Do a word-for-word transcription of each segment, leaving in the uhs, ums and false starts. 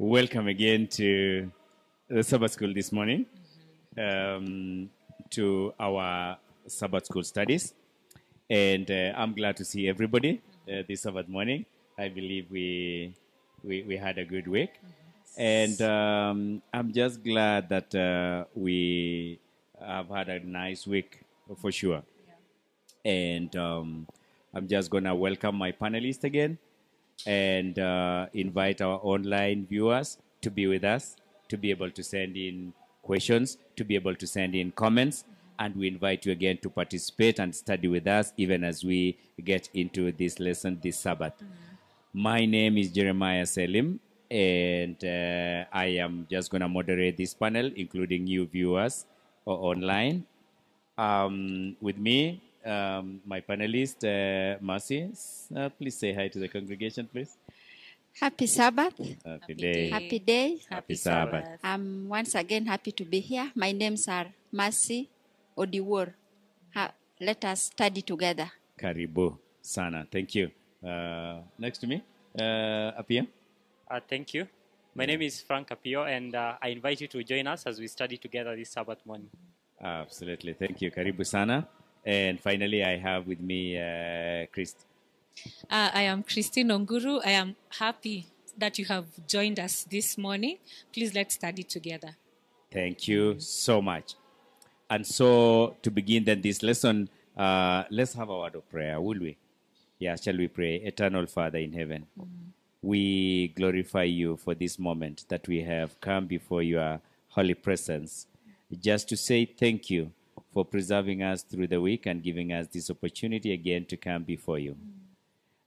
Welcome again to the Sabbath School this morning, um, to our Sabbath School studies. And uh, I'm glad to see everybody uh, this Sabbath morning. I believe we, we, we had a good week. And um, I'm just glad that uh, we have had a nice week for sure. And um, I'm just going to welcome my panelists again. And uh, invite our online viewers to be with us, to be able to send in questions, to be able to send in comments. And we invite you again to participate and study with us even as we get into this lesson this Sabbath. Mm-hmm. My name is Jeremiah Selim, and uh, I am just going to moderate this panel, including you viewers or online. Um, with me, Um, my panelist, uh, Masi, uh, please say hi to the congregation, please. Happy Sabbath. Happy, happy day. day. Happy day. Happy, happy Sabbath. Sabbath. I'm once again happy to be here. My name's are Masi Odiwuor. Let us study together. Karibu sana. Thank you. Uh, next to me, uh, Apio. Uh, thank you. My name is Frank Apio, and uh, I invite you to join us as we study together this Sabbath morning. Absolutely. Thank you. Karibu sana. And finally, I have with me uh, Christ. Uh, I am Christine Onguru. I am happy that you have joined us this morning. Please let's study together. Thank you so much. And so to begin then this lesson, uh, let's have a word of prayer, will we? Yeah, shall we pray? Eternal Father in heaven, mm-hmm. we glorify you for this moment that we have come before your holy presence. Just to say thank you for preserving us through the week and giving us this opportunity again to come before you. Mm.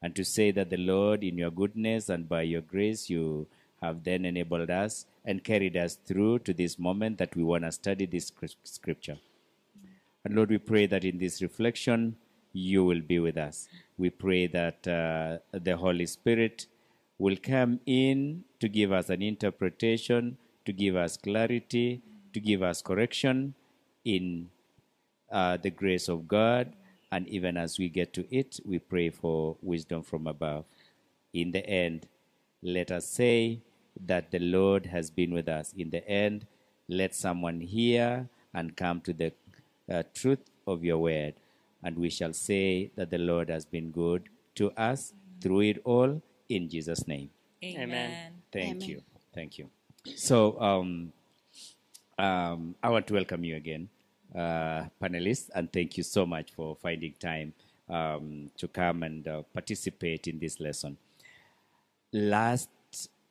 And to say that the Lord, in your goodness and by your grace, you have then enabled us and carried us through to this moment that we want to study this scripture. Mm. And Lord, we pray that in this reflection, you will be with us. We pray that uh, the Holy Spirit will come in to give us an interpretation, to give us clarity, mm. to give us correction in Uh, the grace of God, and even as we get to it, we pray for wisdom from above. In the end, let us say that the Lord has been with us. In the end, let someone hear and come to the uh, truth of your word, and we shall say that the Lord has been good to us through it all, in Jesus' name. Amen. Thank Amen. you. Thank you. So, um, um, I want to welcome you again, Uh, panelists, and thank you so much for finding time um, to come and uh, participate in this lesson. Last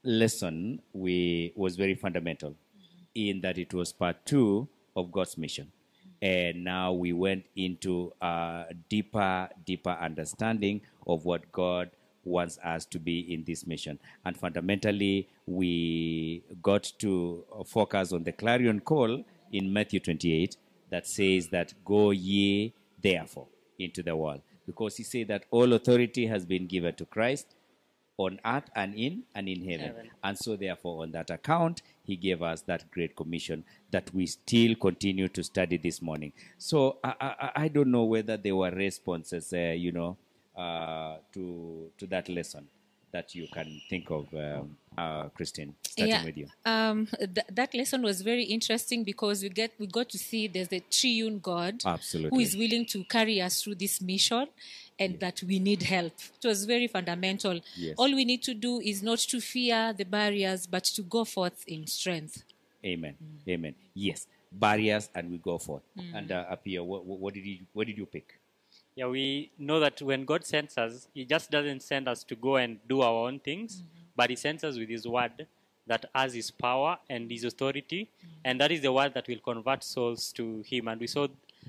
lesson we was very fundamental mm-hmm. in that it was part two of God's mission. Mm-hmm. And now we went into a deeper, deeper understanding of what God wants us to be in this mission. And fundamentally, we got to focus on the clarion call in Matthew twenty-eight, that says that go ye therefore into the world. Because he said that all authority has been given to Christ on earth and in and in heaven. heaven. And so therefore on that account, he gave us that great commission that we still continue to study this morning. So I, I, I don't know whether there were responses, uh, you know, uh, to, to that lesson that you can think of, um, uh, Christine, starting yeah, with you. Um, th that lesson was very interesting because we get we got to see there's the triune God Absolutely. who is willing to carry us through this mission, and yes. that we need help. It was very fundamental. Yes. All we need to do is not to fear the barriers, but to go forth in strength. Amen. Mm. Amen. Yes, barriers, and we go forth. Mm. And uh, Apio, what, what did you what did you pick? Yeah, we know that when God sends us, he just doesn't send us to go and do our own things, mm-hmm. but he sends us with his word that has his power and his authority, mm-hmm. and that is the word that will convert souls to him. And we saw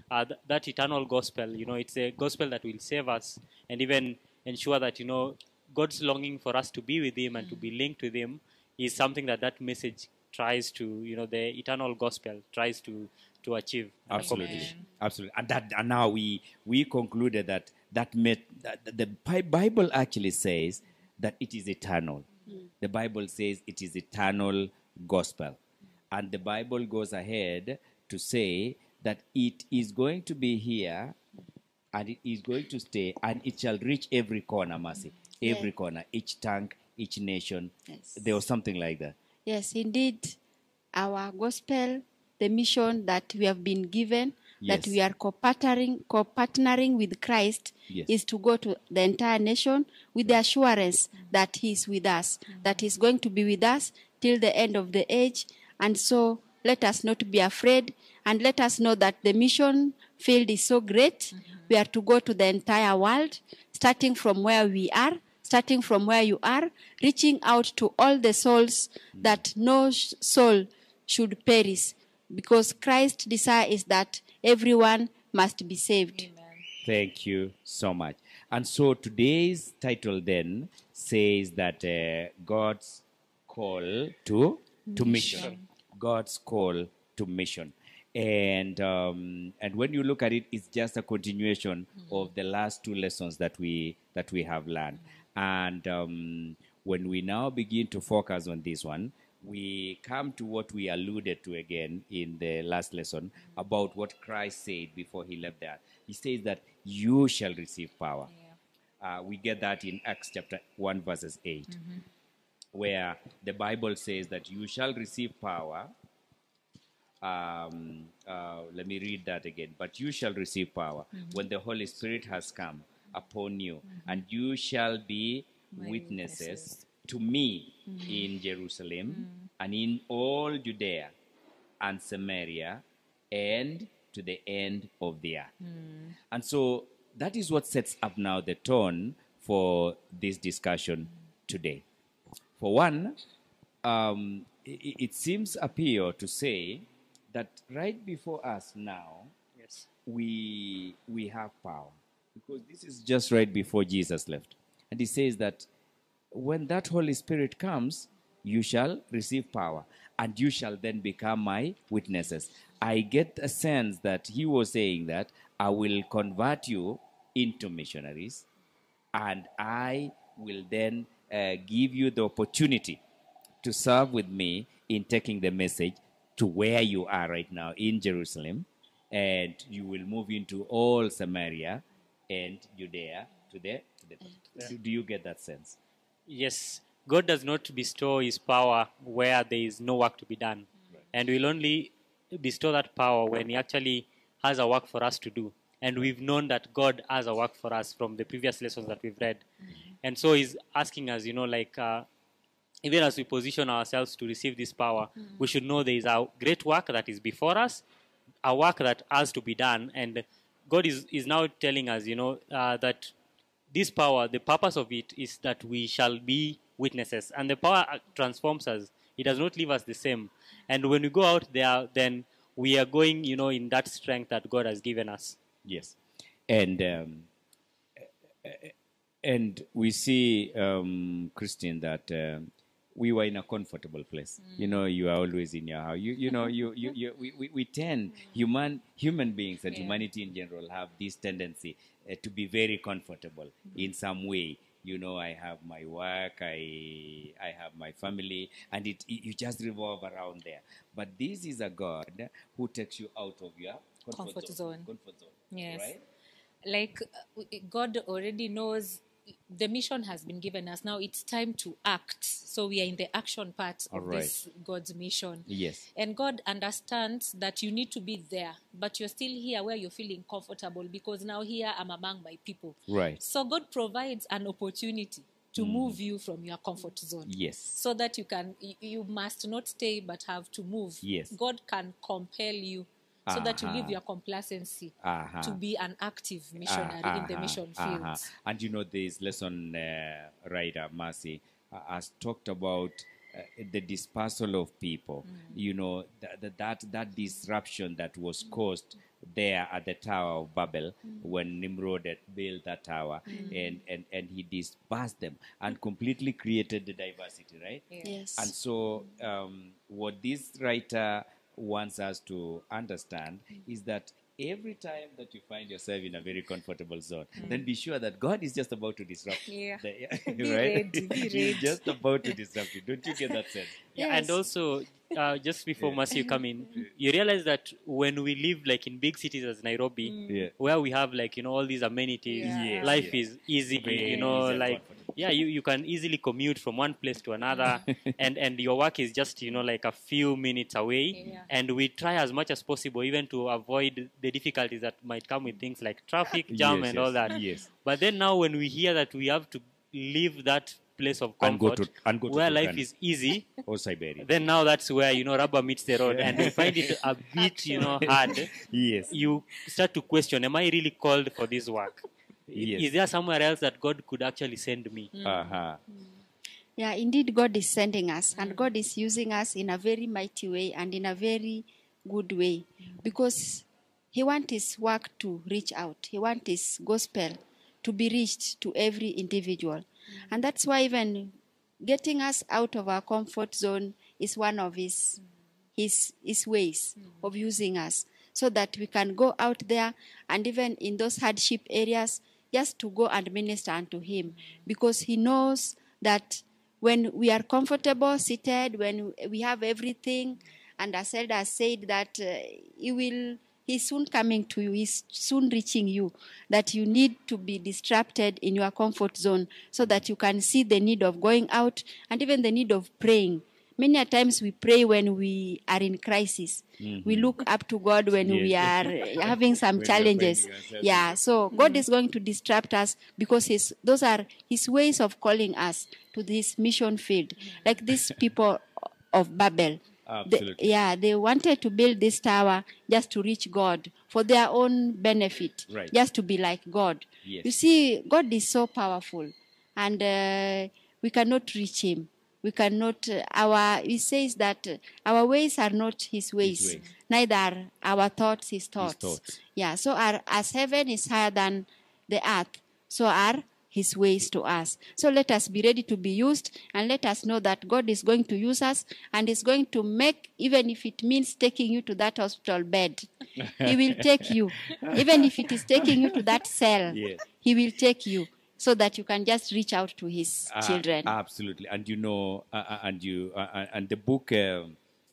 uh, th that eternal gospel, you know, it's a gospel that will save us and even ensure that, you know, God's longing for us to be with him and mm-hmm. to be linked with him is something that that message tries to, you know, the eternal gospel tries to to achieve. Absolutely. Amen. Absolutely. And, that, and now we, we concluded that, that, met, that the Bible actually says that it is eternal. Mm. The Bible says it is eternal gospel. And the Bible goes ahead to say that it is going to be here and it is going to stay and it shall reach every corner, Mercy, every yeah. corner, each tongue, each nation. Yes. There was something like that. Yes, indeed. Our gospel, the mission that we have been given, yes, that we are co-partnering, co-partnering with Christ, yes, is to go to the entire nation with the assurance that he is with us, that he is going to be with us till the end of the age. And so let us not be afraid, and let us know that the mission field is so great. Mm-hmm. We are to go to the entire world, starting from where we are, starting from where you are, reaching out to all the souls, mm-hmm, that no sh- soul should perish, because Christ's desire is that everyone must be saved. Amen. Thank you so much. And so today's title then says that uh, God's call to, to mission. mission. God's call to mission. And um, and when you look at it, it's just a continuation, mm-hmm, of the last two lessons that we that we have learned. Mm-hmm. And um, when we now begin to focus on this one, we come to what we alluded to again in the last lesson, mm-hmm, about what Christ said before he left there. He says that you shall receive power. Yeah. Uh, we get that in Acts chapter one, verses eight, mm-hmm, where the Bible says that you shall receive power. Um, uh, let me read that again. But you shall receive power, mm-hmm, when the Holy Spirit has come upon you, mm-hmm, and you shall be witnesses, witnesses to me, mm-hmm, in Jerusalem, mm-hmm, and in all Judea and Samaria and to the end of the earth. Mm-hmm. And so that is what sets up now the tone for this discussion today. For one, um, it, it seems appear to say that right before us now, yes, we, we have power. Because this is just right before Jesus left. And he says that when that Holy Spirit comes, you shall receive power, and you shall then become my witnesses. I get a sense that he was saying that I will convert you into missionaries, and I will then uh, give you the opportunity to serve with me in taking the message to where you are right now in Jerusalem, and you will move into all Samaria and Judea to the, to the yeah. do, do you get that sense? Yes. God does not bestow his power where there is no work to be done. Right. And we'll only bestow that power when he actually has a work for us to do. And we've known that God has a work for us from the previous lessons that we've read. Mm-hmm. And so he's asking us, you know, like, uh, even as we position ourselves to receive this power, mm-hmm, we should know there is a great work that is before us, a work that has to be done. And God is, is now telling us, you know, uh, that this power, the purpose of it is that we shall be witnesses. And the power transforms us. It does not leave us the same. And when we go out there, then we are going, you know, in that strength that God has given us. Yes. And um, and we see, um, Christine, that... Um, we were in a comfortable place. Mm. You know, you are always in your house. You, you know, you, you, you, we, we, we tend, human human beings and yeah. humanity in general have this tendency uh, to be very comfortable, mm-hmm, in some way. You know, I have my work, I I have my family, and it, it you just revolve around there. But this is a God who takes you out of your comfort, comfort zone. zone. Comfort zone, yes. Right? Like, uh, God already knows the mission has been given us. Now it's time to act. So we are in the action part of right. this God's mission. Yes. And God understands that you need to be there, but you're still here where you're feeling comfortable, because now here I'm among my people. Right. So God provides an opportunity to mm. move you from your comfort zone. Yes. So that you can, you must not stay but have to move. Yes. God can compel you, so uh-huh. that you leave your complacency uh-huh. to be an active missionary uh-huh. in the mission fields. Uh-huh. And you know, this lesson uh, writer, Masi, uh, has talked about uh, the dispersal of people, mm. you know, th- th- that that disruption that was mm. caused there at the Tower of Babel, mm. when Nimrod had built that tower, mm. and, and, and he dispersed them and completely created the diversity, right? Yes. yes. And so um, what this writer wants us to understand is that every time that you find yourself in a very comfortable zone, mm. then be sure that God is just about to disrupt you. Yeah. The, right? Be ready, be ready. He's just about to disrupt you. Don't you get that sense? Yeah, yes. And also, uh, just before yeah. Masi come in, you realize that when we live like in big cities as Nairobi, mm. yeah. where we have like, you know, all these amenities, yeah. yes, life yeah. is easy, very you know, easy like Yeah, you, you can easily commute from one place to another, and, and your work is just, you know, like a few minutes away. Yeah. And we try as much as possible even to avoid the difficulties that might come with things like traffic jam yes, and yes. all that. Yes. But then now when we hear that we have to leave that place of comfort, and go to, and go to where Turkana. Life is easy, or Siberia. Then now that's where, you know, rubber meets the road, and we find it a bit, you know, hard. Yes. You start to question, am I really called for this work? Yes. Is there somewhere else that God could actually send me? Mm. Uh-huh. Yeah, indeed, God is sending us, and God is using us in a very mighty way and in a very good way, because He wants His work to reach out. He wants His gospel to be reached to every individual. And that's why even getting us out of our comfort zone is one of his, his, his ways of using us, so that we can go out there and even in those hardship areas just to go and minister unto him. Because he knows that when we are comfortable, seated, when we have everything, and as Elder said that uh, he will... He's soon coming to you. He's soon reaching you. That you need to be distracted in your comfort zone so that you can see the need of going out and even the need of praying. Many a times we pray when we are in crisis. Mm-hmm. We look up to God when yes. we are having some challenges. Yeah, so God mm-hmm. is going to distract us, because his, those are his ways of calling us to this mission field. Like these people of Babel. Absolutely. They, yeah, they wanted to build this tower just to reach God for their own benefit, right. just to be like God. Yes. You see, God is so powerful, and uh, we cannot reach him. We cannot, uh, our, he says that uh, our ways are not his ways, his ways. Neither are our thoughts his thoughts. His thoughts. Yeah, so our, as heaven is higher than the earth, so are his ways to us. So let us be ready to be used, and let us know that God is going to use us, and is going to make, even if it means taking you to that hospital bed, he will take you. Even if it is taking you to that cell, yes. he will take you, so that you can just reach out to his uh, children. Absolutely. And you know, uh, and you, uh, and the book, uh,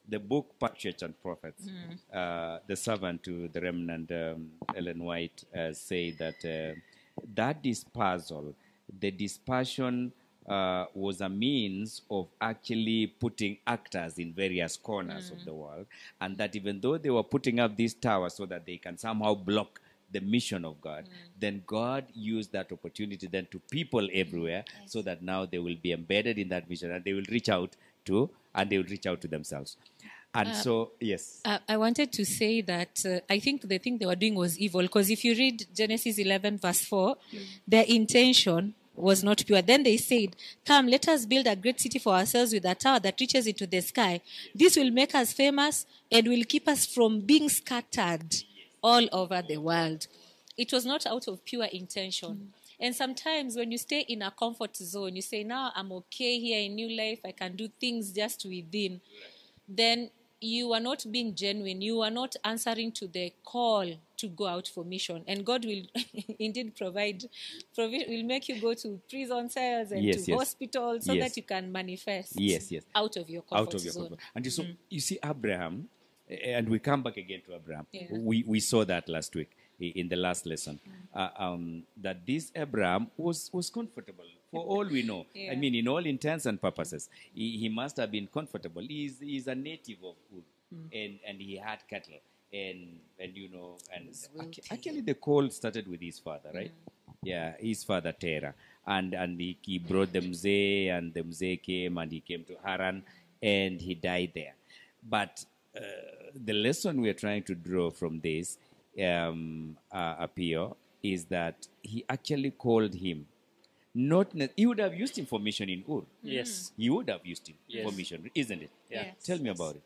the book, Patriarchs and Prophets, mm. uh, the servant to the remnant, um, Ellen White, uh, say that, uh, that dispersal, the dispersion uh, was a means of actually putting actors in various corners mm. of the world, and that even though they were putting up these towers so that they can somehow block the mission of God, mm. then God used that opportunity then to people everywhere, yes. so that now they will be embedded in that vision, and they will reach out to, and they will reach out to themselves. And uh, so, yes. Uh, I wanted to say that uh, I think the thing they were doing was evil, because if you read Genesis eleven verse four, mm. their intention was not pure. Then they said, come, let us build a great city for ourselves with a tower that reaches into the sky. This will make us famous and will keep us from being scattered all over the world. It was not out of pure intention. Mm. And sometimes when you stay in a comfort zone, you say, now I'm okay here in new life, I can do things just within. Then you are not being genuine. You are not answering to the call to go out for mission. And God will indeed provide, provi- will make you go to prison cells and yes, to yes. hospitals so yes. that you can manifest yes, yes. out of your comfort out of your zone. Comfort. And you, so, mm. you see Abraham, and we come back again to Abraham. Yeah. We, we saw that last week in the last lesson, uh, um, that this Abraham was, was comfortable. For all we know, yeah. I mean, in all intents and purposes, he, he must have been comfortable. He's, he's a native of Ur, mm. and, and he had cattle, and, and you know, and actually the call started with his father, right? Yeah, yeah, his father, Terah, and, and he, he brought the Mzee, and the Mzee came, and he came to Haran, and he died there. But uh, the lesson we're trying to draw from this, um, uh, Apio, is that he actually called him. Not he would have used him for mission in Ur. Yes. He would have used him yes. for mission, isn't it? Yeah. Yes. Tell me yes. about it.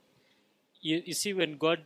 You, you see, when God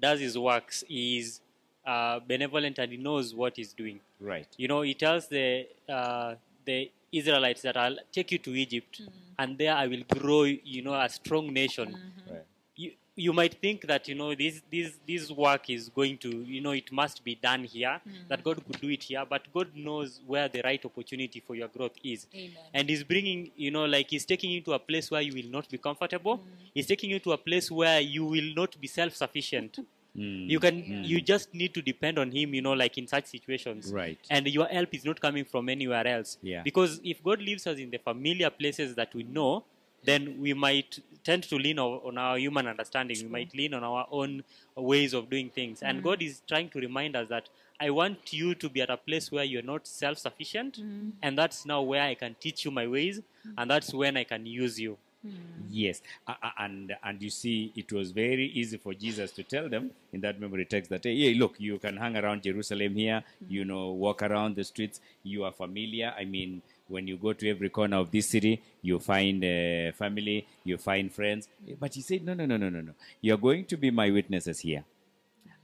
does his works, he is uh, benevolent, and he knows what he's doing. Right. You know, he tells the uh, the Israelites that I'll take you to Egypt, mm. and there I will grow, you know, a strong nation. Mm-hmm. Right. You, you might think that, you know, this, this, this work is going to, you know, it must be done here, mm. that God could do it here, but God knows where the right opportunity for your growth is. Amen. And he's bringing, you know, like he's taking you to a place where you will not be comfortable. Mm. He's taking you to a place where you will not be self-sufficient. Mm. You can, mm. you just need to depend on Him, you know, like in such situations. Right. And your help is not coming from anywhere else. Yeah. Because if God leaves us in the familiar places that we know, then we might tend to lean on our human understanding. True. We might lean on our own ways of doing things. Mm. And God is trying to remind us that I want you to be at a place where you're not self-sufficient. Mm. And that's now where I can teach you my ways. Mm. And that's when I can use you. Mm. Yes. Uh, and and you see, it was very easy for Jesus to tell them in that memory text that, hey, look, you can hang around Jerusalem here, mm. you know, walk around the streets. You are familiar. I mean, when you go to every corner of this city, you find uh, family, you find friends. But he said, no, no, no, no, no, no. You're going to be my witnesses here.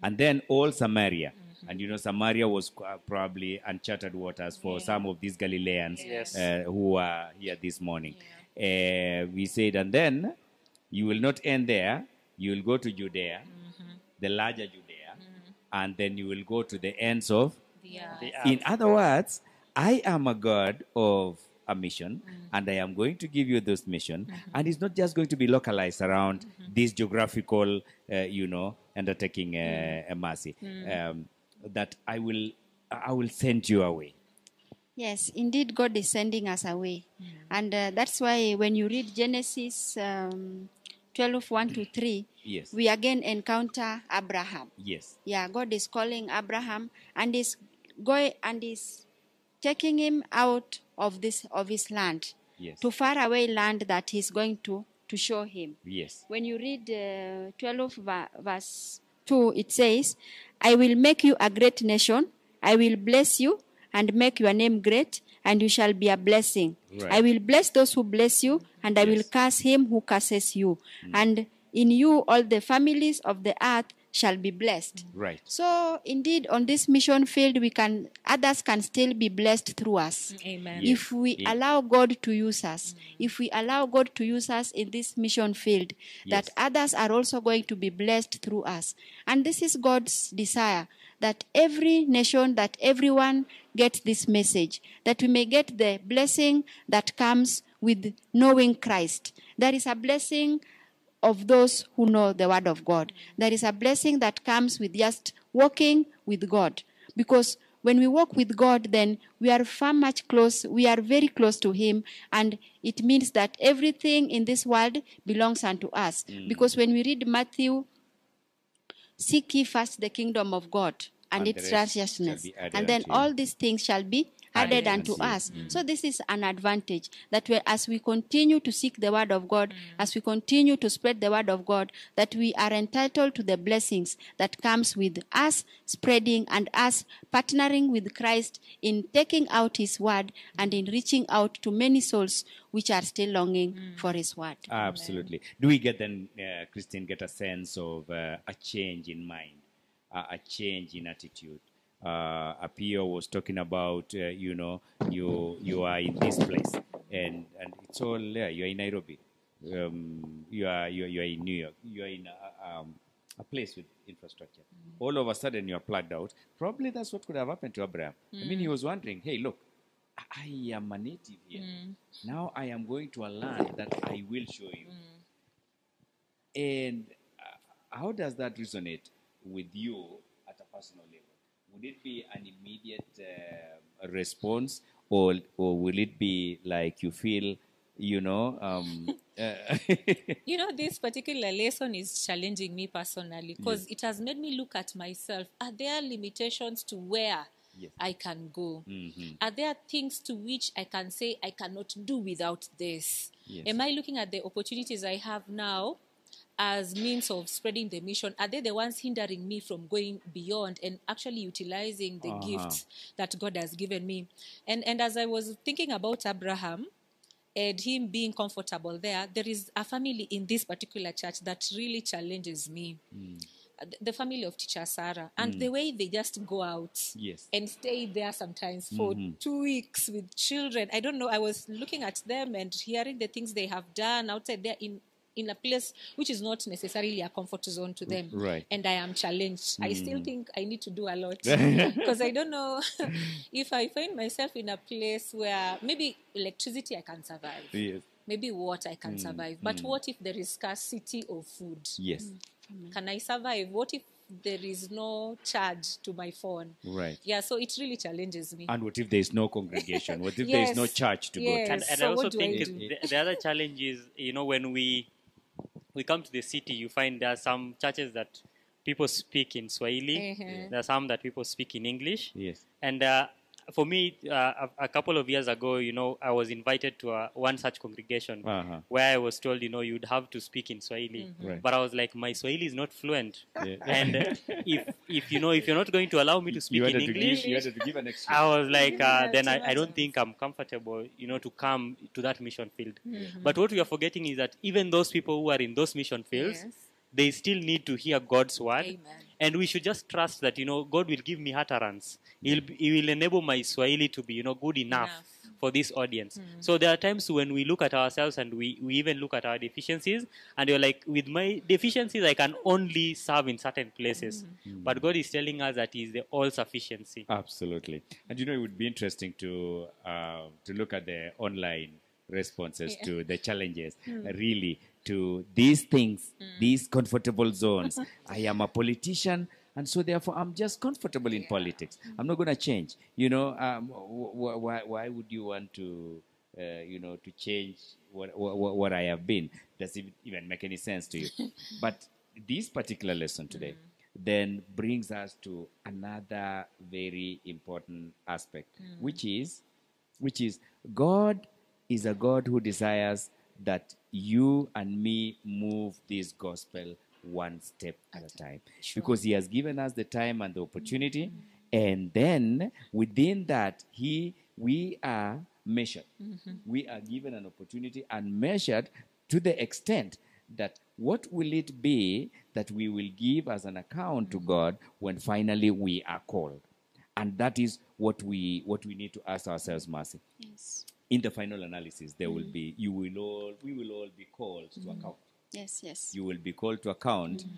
And then all Samaria. And, you know, Samaria was probably uncharted waters for yeah. some of these Galileans yes. uh, who are here this morning. Yeah. Uh, we said, and then you will not end there. You will go to Judea, mm-hmm. the larger Judea, mm-hmm. and then you will go to the ends of the earth. The earth. In other words, I am a God of a mission, mm-hmm. and I am going to give you this mission. Mm-hmm. And it's not just going to be localized around mm-hmm. this geographical, uh, you know, undertaking, uh, mm-hmm. a mercy. Mm-hmm. Um, that I will I will send you away. Yes, indeed, God is sending us away. Mm. And uh, that's why when you read Genesis um, twelve, one to three, yes. we again encounter Abraham. Yes. Yeah, God is calling Abraham and is going and is taking him out of this of his land. Yes. To faraway land that he's going to, to show him. Yes. When you read uh, twelve verse two, it says, I will make you a great nation. I will bless you and make your name great, and you shall be a blessing. Right. I will bless those who bless you, and I yes. will curse him who curses you. Mm. And in you all the families of the earth shall be blessed. Right. So indeed, on this mission field, we can others can still be blessed through us. Amen. Yes. If we yes. allow God to use us, mm. if we allow God to use us in this mission field, yes. that others are also going to be blessed through us. And this is God's desire, that every nation, that everyone gets this message, that we may get the blessing that comes with knowing Christ. There is a blessing of those who know the word of God. There is a blessing that comes with just walking with God. Because when we walk with God, then we are far much close, we are very close to Him, and it means that everything in this world belongs unto us. Mm. Because when we read Matthew, seek ye first the kingdom of God and, and its righteousness, and then all these things shall be added unto us. Mm. So this is an advantage, that we, as we continue to seek the word of God, mm. as we continue to spread the word of God, that we are entitled to the blessings that comes with us spreading and us partnering with Christ in taking out His word and in reaching out to many souls which are still longing mm. for His word. Absolutely. Amen. Do we get then, uh, Christine, get a sense of uh, a change in mind, uh, a change in attitude? Uh, Apio was talking about, uh, you know, you you are in this place, and, and it's all there. Uh, you are in Nairobi, um, you are you, you are in New York, you are in a, um, a place with infrastructure. Mm. All of a sudden, you are plugged out. Probably that's what could have happened to Abraham. Mm. I mean, he was wondering, hey, look, I am a native here. Mm. Now I am going to a land that I will show you. Mm. And uh, how does that resonate with you at a personal level? Would it be an immediate uh, response, or or will it be like you feel, you know? Um, uh, you know, this particular lesson is challenging me personally, because yes. it has made me look at myself. Are there limitations to where yes. I can go? Mm-hmm. Are there things to which I can say I cannot do without this? Yes. Am I looking at the opportunities I have now as means of spreading the mission? Are they the ones hindering me from going beyond and actually utilizing the uh-huh. gifts that God has given me? And and as I was thinking about Abraham and him being comfortable there, there is a family in this particular church that really challenges me. Mm. The family of teacher Sarah, and mm. the way they just go out yes. and stay there sometimes for mm-hmm. two weeks with children. I don't know. I was looking at them and hearing the things they have done outside there in in a place which is not necessarily a comfort zone to them. Right. And I am challenged. Mm. I still think I need to do a lot. Because I don't know if I find myself in a place where maybe electricity I can survive. Yes. Maybe water I can mm. survive. But mm. what if there is scarcity of food? Yes. Mm. Amen. Can I survive? What if there is no charge to my phone? Right. Yeah, so it really challenges me. And what if there is no congregation? What if yes. there is no church to yes. go to? And, and so I also think I the, the other challenge is, you know, when we we come to the city, you find there are some churches that people speak in Swahili. Mm-hmm. There are some that people speak in English. Yes. And uh, for me, uh, a, a couple of years ago, you know, I was invited to a, one such congregation uh-huh. where I was told, you know, you'd have to speak in Swahili. Mm-hmm. Right. But I was like, my Swahili is not fluent. Yeah. And uh, if, if, you know, if you're not going to allow me to speak you had in to English, give, you had to give an excuse. I was like, uh, then I, I don't think I'm comfortable, you know, to come to that mission field. Mm-hmm. But what we are forgetting is that even those people who are in those mission fields, yes. they still need to hear God's word. Amen. And we should just trust that, you know, God will give me utterance. He'll, he will enable my Swahili to be, you know, good enough, enough. for this audience. Mm. So there are times when we look at ourselves and we, we even look at our deficiencies and you're like, with my deficiencies, I can only serve in certain places. Mm. But God is telling us that He is the all-sufficiency. Absolutely. And, you know, it would be interesting to, uh, to look at the online responses yeah. to the challenges, mm. really. To these things, mm. these comfortable zones. I am a politician, and so therefore I'm just comfortable in yeah. politics. Mm. I'm not going to change. You know, um, wh wh why would you want to, uh, you know, to change what, what, what I have been? Does it even make any sense to you? But this particular lesson today mm. then brings us to another very important aspect, mm. which is, which is God is a God who desires that you and me move this gospel one step at a time. Sure. Because He has given us the time and the opportunity. Mm-hmm. And then within that, he, we are measured. Mm-hmm. We are given an opportunity and measured to the extent that what will it be that we will give as an account mm-hmm. to God when finally we are called. And that is what we, what we need to ask ourselves, Masi. Yes. In the final analysis, there mm. will be, you will all, we will all be called mm. to account. Yes, yes. You will be called to account mm.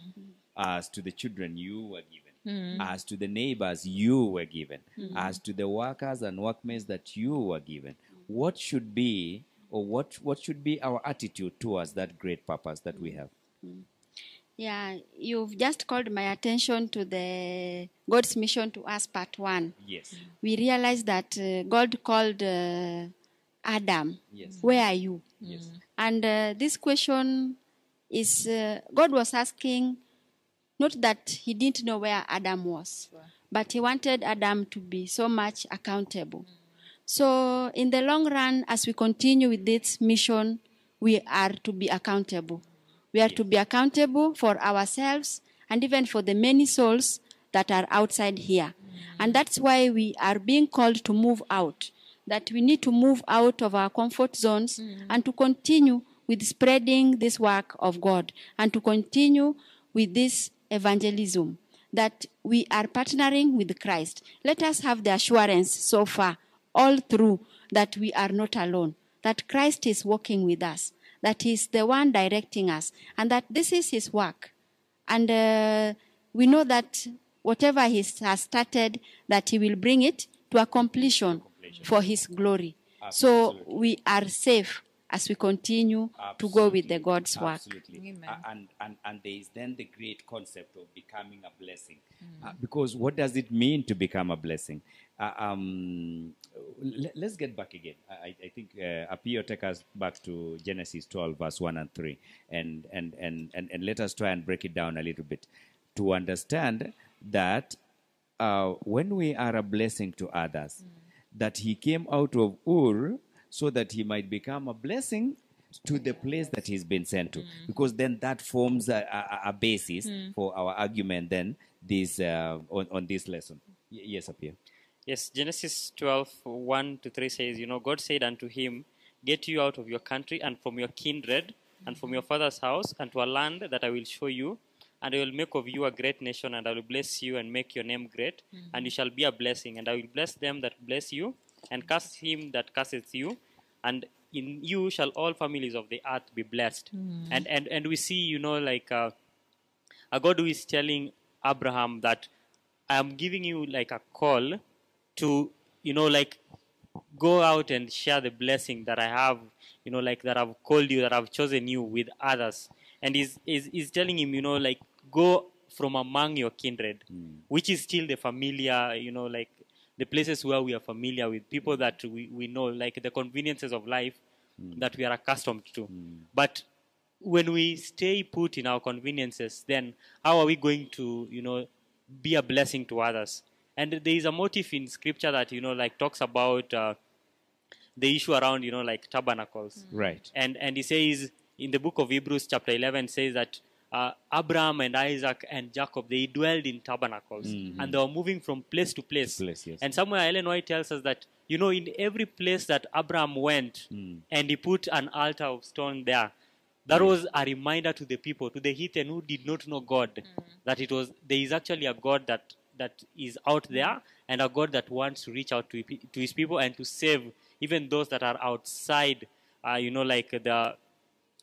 as to the children you were given, mm. as to the neighbors you were given, mm. as to the workers and workmates that you were given. Mm. What should be, or what, what should be our attitude towards that great purpose that we have? Mm. Yeah, you've just called my attention to the God's mission to us part one. Yes. We realize that uh, God called... Uh, Adam, yes. where are you? Yes. And uh, this question is, uh, God was asking, not that He didn't know where Adam was, sure. but He wanted Adam to be so much accountable. Mm. So in the long run, as we continue with this mission, we are to be accountable. We are yes. to be accountable for ourselves and even for the many souls that are outside here. Mm. And that's why we are being called to move out. That we need to move out of our comfort zones mm. and to continue with spreading this work of God and to continue with this evangelism, that we are partnering with Christ. Let us have the assurance so far, all through, that we are not alone, that Christ is working with us, that He is the one directing us, and that this is His work. And uh, we know that whatever He has started, that He will bring it to a completion. For His glory. Absolutely. So we are safe as we continue Absolutely. to go with the God's work. Absolutely. Uh, and, and, and there is then the great concept of becoming a blessing. Mm. Uh, because what does it mean to become a blessing? Uh, um, let, let's get back again. I, I think uh, Apio take us back to Genesis twelve verse one and three. And, and, and, and, and let us try and break it down a little bit to understand that uh, when we are a blessing to others, mm. that He came out of Ur so that He might become a blessing to the place that He's been sent to. Mm. Because then that forms a, a, a basis mm. for our argument then this, uh, on, on this lesson. Y yes, up here. Yes, Genesis twelve, one to three says, you know, God said unto him, get you out of your country and from your kindred and from your father's house and to a land that I will show you. And I will make of you a great nation, and I will bless you and make your name great, mm-hmm. and you shall be a blessing. And I will bless them that bless you, and curse him that curseth you, and in you shall all families of the earth be blessed. Mm-hmm. And, and and we see, you know, like uh, a God who is telling Abraham that I am giving you like a call to, you know, like go out and share the blessing that I have, you know, like that I've called you, that I've chosen you with others. And he's, he's, he's telling him, you know, like, go from among your kindred, mm. which is still the familiar, you know, like the places where we are familiar with, people that we, we know, like the conveniences of life mm. that we are accustomed to. Mm. But when we stay put in our conveniences, then how are we going to, you know, be a blessing to others? And there is a motive in scripture that, you know, like talks about uh, the issue around, you know, like tabernacles. Mm. Right. And and he says in the book of Hebrews chapter eleven says that uh, Abraham and Isaac and Jacob, they dwelled in tabernacles mm-hmm. and they were moving from place to place. place yes. And somewhere Ellen White tells us that, you know, in every place that Abraham went mm. and he put an altar of stone there, that mm. was a reminder to the people, to the heathen who did not know God, mm. that it was, there is actually a God that that is out there and a God that wants to reach out to, to his people and to save even those that are outside, uh, you know, like the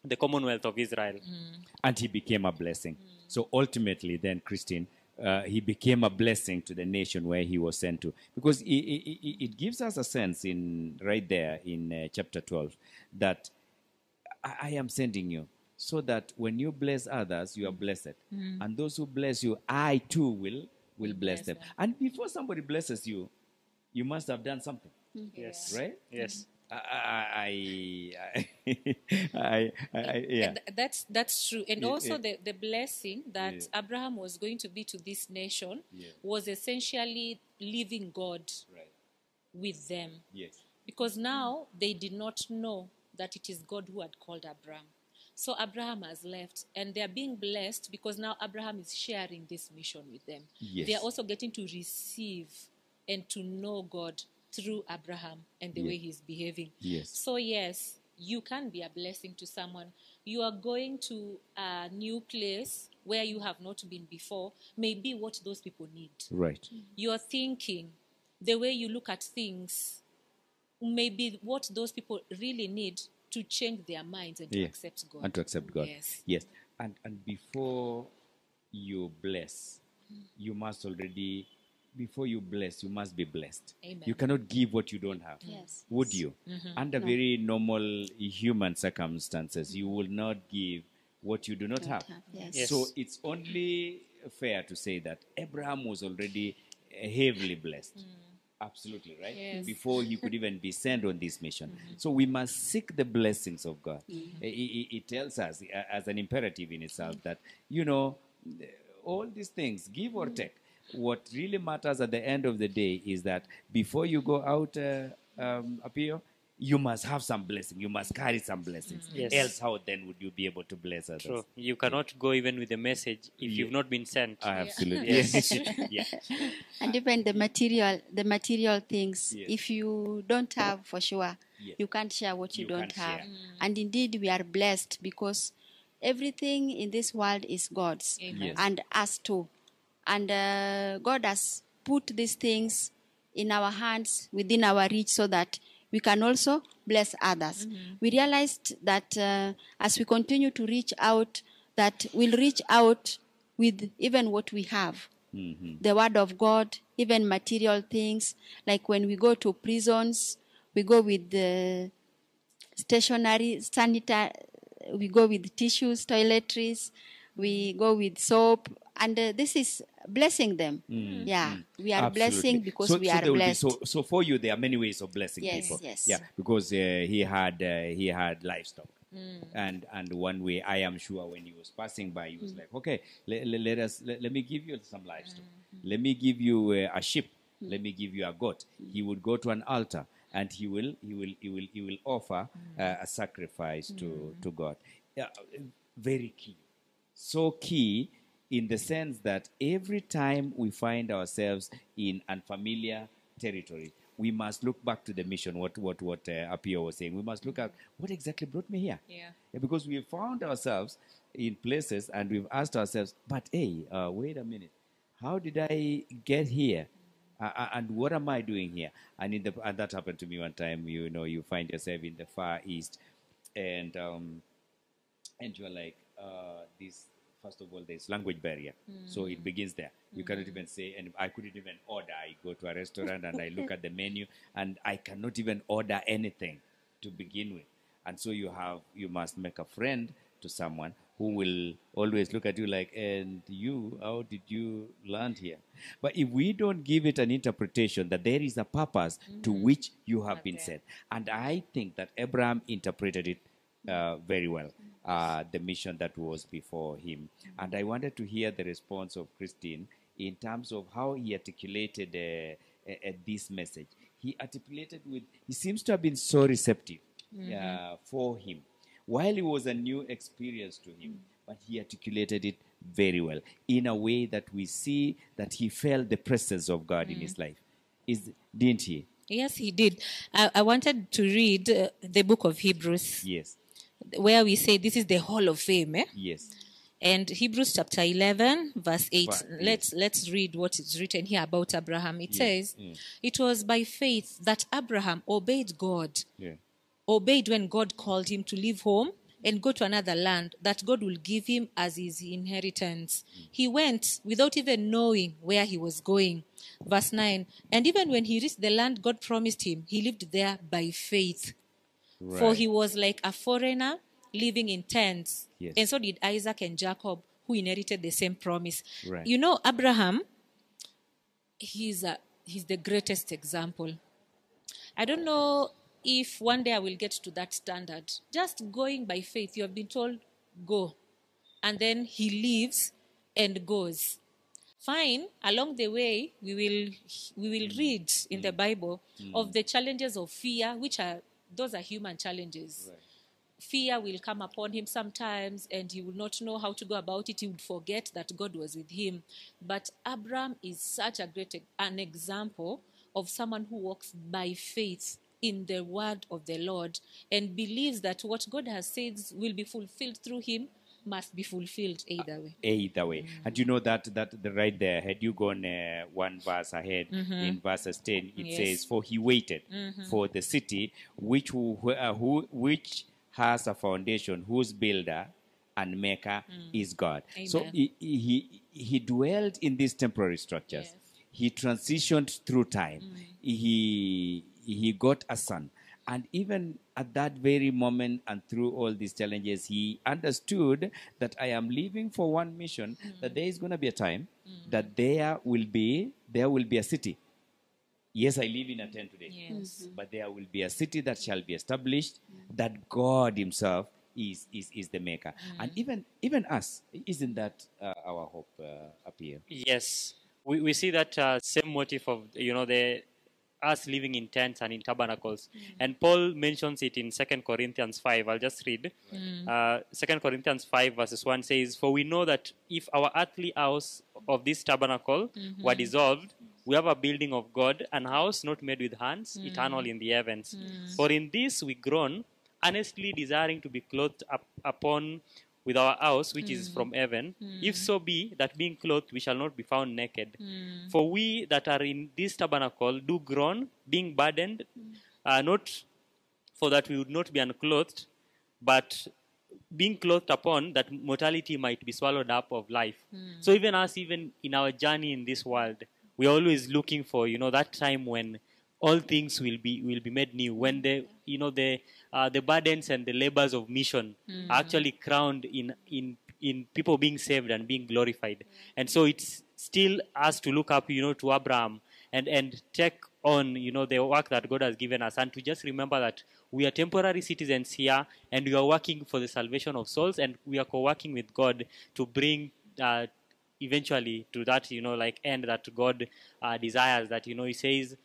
the Commonwealth of Israel. Mm. And he became a blessing. Mm. So ultimately then, Christine, uh, he became a blessing to the nation where he was sent to. Because it, it, it gives us a sense in right there in uh, chapter twelve that I, I am sending you, so that when you bless others, you are blessed. Mm. And those who bless you, I too will will bless yes, them. Yeah. And before somebody blesses you, you must have done something. Yes. Right? Yes. I, I, I, I, I yeah. Th that's, that's true. And yeah, also yeah. The, the blessing that yeah. Abraham was going to be to this nation yeah. was essentially leaving God right. with them. Yes. Because now they did not know that it is God who had called Abraham. So Abraham has left and they are being blessed because now Abraham is sharing this mission with them. Yes. They are also getting to receive and to know God through Abraham and the yes. way he's behaving. Yes. So yes, you can be a blessing to someone. You are going to a new place where you have not been before, maybe what those people need. Right. Your thinking, the way you look at things, maybe what those people really need to change their minds and to yeah. accept God. And to accept God. Yes. Yes. And, and before you bless, you must already, before you bless, you must be blessed. Amen. You cannot give what you don't have. Yes. Would you? Mm-hmm. Under no. very normal human circumstances, you will not give what you do not don't have. have. Yes. Yes. So it's only fair to say that Abraham was already heavily blessed. Mm. Absolutely, right? Yes. Before he could even be sent on this mission. Mm-hmm. So we must seek the blessings of God. Mm-hmm. It, it tells us as an imperative in itself mm-hmm. that, you know, all these things, give or mm-hmm. take, what really matters at the end of the day is that before you go out, uh, um, Apio, you must have some blessing. You must carry some blessings. Mm-hmm. Yes. Else how then would you be able to bless others? True. You cannot go even with a message if yeah. you've not been sent. Ah, absolutely. Yeah. Yes. yeah. And even the material the material things, yes. if you don't have for sure, yes. you can't share what you, you don't have. Mm. And indeed we are blessed because everything in this world is God's. Yes. And us too. And uh, God has put these things in our hands, within our reach, so that we can also bless others. Mm-hmm. We realized that uh, as we continue to reach out, that we'll reach out with even what we have. Mm-hmm. The word of God, even material things. Like when we go to prisons, we go with the stationery, sanitary, we go with tissues, toiletries, we go with soap. And uh, this is blessing them. Mm. Yeah. We are Absolutely. blessing because so, we so are blessed. So, so for you, there are many ways of blessing yes, people. Yes, yes. Yeah, because uh, he had uh, he had livestock. Mm. And and one way, I am sure when he was passing by, he was mm. like, okay, le le let us, le let me give you some livestock. Mm. Let me give you uh, a sheep. Mm. Let me give you a goat. Mm. He would go to an altar and he will, he will, he will, he will offer mm. uh, a sacrifice mm. to, to God. Yeah, very key. So key. In the sense that every time we find ourselves in unfamiliar territory, we must look back to the mission, what what, what uh, Apio was saying. We must look at what exactly brought me here. Yeah. Because we found ourselves in places and we've asked ourselves, but hey, uh, wait a minute, how did I get here? Uh, and what am I doing here? And, in the, and that happened to me one time, you know, you find yourself in the Far East and, um, and you're like, uh, this... first of all, there's language barrier. Mm. So it begins there. You mm. cannot even say, and I couldn't even order. I go to a restaurant and I look at the menu and I cannot even order anything to begin with. And so you have, you must make a friend to someone who will always look at you like, and you, how did you land here? But if we don't give it an interpretation that there is a purpose mm-hmm. to which you have okay. been sent. And I think that Abraham interpreted it uh, very well, uh, the mission that was before him. Mm-hmm. And I wanted to hear the response of Christine in terms of how he articulated uh, uh, uh, this message. He articulated with, he seems to have been so receptive mm-hmm. uh, for him. While it was a new experience to him, mm. but he articulated it very well in a way that we see that he felt the presence of God mm. in his life. Is, didn't he? Yes, he did. I, I wanted to read uh, the book of Hebrews. Yes. Where we say this is the hall of fame. Eh? Yes. And Hebrews chapter eleven, verse eight. But, let's, yes. let's read what is written here about Abraham. It yes. says, yes. it was by faith that Abraham obeyed God. Yeah. Obeyed when God called him to leave home and go to another land that God will give him as his inheritance. He went without even knowing where he was going. Verse nine, and even when he reached the land God promised him, he lived there by faith. Right. For he was like a foreigner living in tents. Yes. And so did Isaac and Jacob, who inherited the same promise. Right. You know, Abraham, he's, a, he's the greatest example. I don't know... if one day I will get to that standard, just going by faith, you have been told, go. And then he leaves and goes. Fine, along the way, we will we will read in mm. the Bible mm. of the challenges of fear, which are, those are human challenges. Right. Fear will come upon him sometimes, and he will not know how to go about it. He would forget that God was with him. But Abraham is such a great, an example of someone who walks by faith in the word of the Lord and believes that what God has said will be fulfilled through him must be fulfilled either way. Either way. Mm-hmm. And you know that, that the, right there, had you gone uh, one verse ahead, mm-hmm. in verse ten, it yes. says, for he waited mm-hmm. for the city which, who, uh, who, which has a foundation, whose builder and maker mm. is God. Amen. So he, he, he dwelled in these temporary structures. Yes. He transitioned through time. Mm. He... He got a son. And even at that very moment and through all these challenges, he understood that I am living for one mission, mm. that there is going to be a time mm. that there will be there will be a city. Yes, I live in a tent today. Yes. Mm-hmm. But there will be a city that shall be established, mm. that God himself is is, is the maker. Mm. And even even us, isn't that uh, our hope uh, up here? Yes. We, we see that uh, same motive of, you know, the... us living in tents and in tabernacles. Mm. And Paul mentions it in Second Corinthians five. I'll just read. Mm. Uh, Second Corinthians five verses one says, for we know that if our earthly house of this tabernacle mm-hmm. were dissolved, we have a building of God, an house not made with hands, mm. eternal in the heavens. Mm. For in this we groan, earnestly desiring to be clothed up upon with our house, which mm. is from heaven. Mm. If so be that being clothed, we shall not be found naked. Mm. For we that are in this tabernacle do groan, being burdened, mm. uh, not for that we would not be unclothed, but being clothed upon, that mortality might be swallowed up of life. Mm. So even us, even in our journey in this world, we are always looking for, you know, that time when all things will be will be made new, when the, you know, the uh, the burdens and the labors of mission mm. are actually crowned in in in people being saved and being glorified. And so it's still us to look up, you know, to Abraham and and take on, you know, the work that God has given us, and to just remember that we are temporary citizens here and we are working for the salvation of souls, and we are co-working with God to bring uh, eventually to that, you know, like end that God uh, desires, that, you know, he says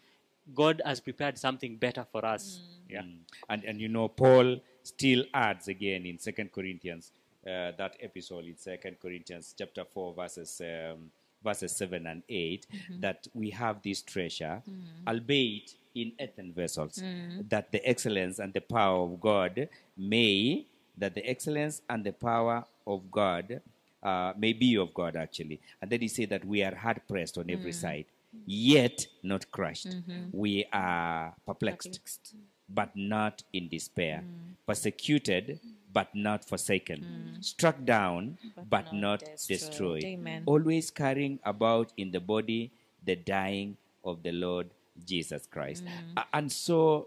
God has prepared something better for us. Mm. Yeah. Mm. And, and you know, Paul still adds again in Second Corinthians, uh, that episode in Second Corinthians chapter four, verses, um, verses seven and eight, mm-hmm. that we have this treasure, mm. albeit in earthen vessels, mm. that the excellence and the power of God may, that the excellence and the power of God uh, may be of God, actually. And then he said that we are hard-pressed on every mm. side, yet not crushed. Mm-hmm. We are perplexed, perplexed, but not in despair. Mm. Persecuted, but not forsaken, mm. struck down, but, but not, not destroyed, destroyed. Amen. Always carrying about in the body the dying of the Lord Jesus Christ. Mm. Uh, and so,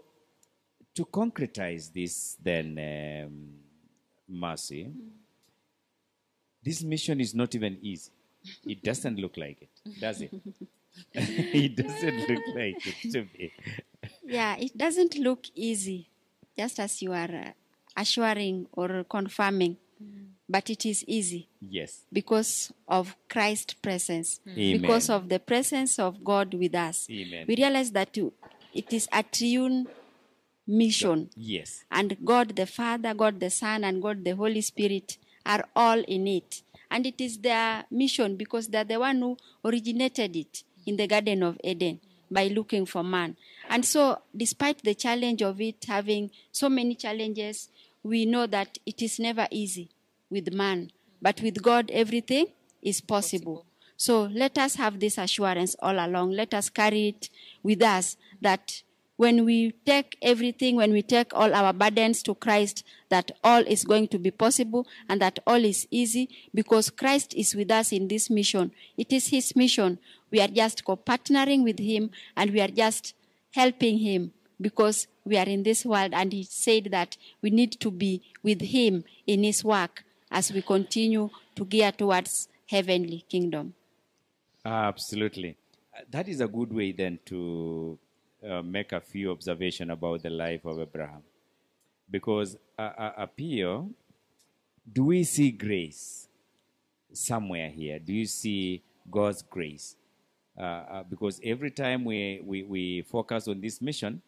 to concretize this, then, um, Masi, mm. this mission is not even easy. It doesn't look like it, does it? It doesn't look like it to me. Yeah, it doesn't look easy, just as you are uh, assuring or confirming. Mm. But it is easy. Yes. Because of Christ's presence. Mm. Amen. Because of the presence of God with us. Amen. We realize that you, it is a triune mission. Yes. And God the Father, God the Son, and God the Holy Spirit are all in it. And it is their mission because they are the one who originated it in the Garden of Eden by looking for man. And so despite the challenge of it, having so many challenges, we know that it is never easy with man. But with God, everything is possible. possible. So let us have this assurance all along. Let us carry it with us that when we take everything, when we take all our burdens to Christ, that all is going to be possible and that all is easy because Christ is with us in this mission. It is his mission. We are just co-partnering with him and we are just helping him because we are in this world, and he said that we need to be with him in his work as we continue to gear towards heavenly kingdom. Absolutely. That is a good way then to... Uh, make a few observations about the life of Abraham. Because uh, Apio, do we see grace somewhere here? Do you see God's grace? Uh, uh, because every time we, we, we focus on this mission,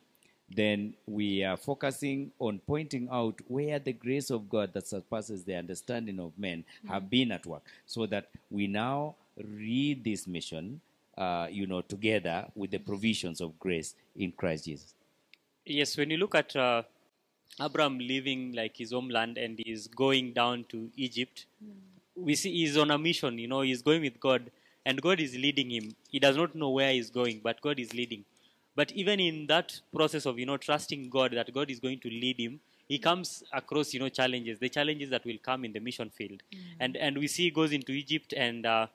then we are focusing on pointing out where the grace of God that surpasses the understanding of men mm-hmm. have been at work. So that we now read this mission Uh, you know, together with the provisions of grace in Christ Jesus. Yes, when you look at uh, Abraham leaving like his homeland and he's going down to Egypt, mm. we see he's on a mission, you know, he's going with God and God is leading him. He does not know where he's going, but God is leading. But even in that process of, you know, trusting God that God is going to lead him, he comes across, you know, challenges, the challenges that will come in the mission field. Mm. And, and we see he goes into Egypt and... Uh,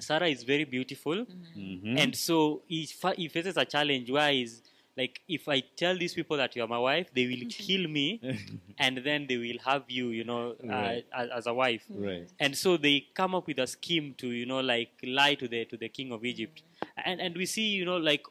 Sarah is very beautiful, mm-hmm. and so he, fa he faces a challenge where he's like, if I tell these people that you are my wife, they will kill me, and then they will have you, you know, uh, right. as, as a wife. Right. And so they come up with a scheme to, you know, like lie to the to the king of Egypt, and and we see, you know, like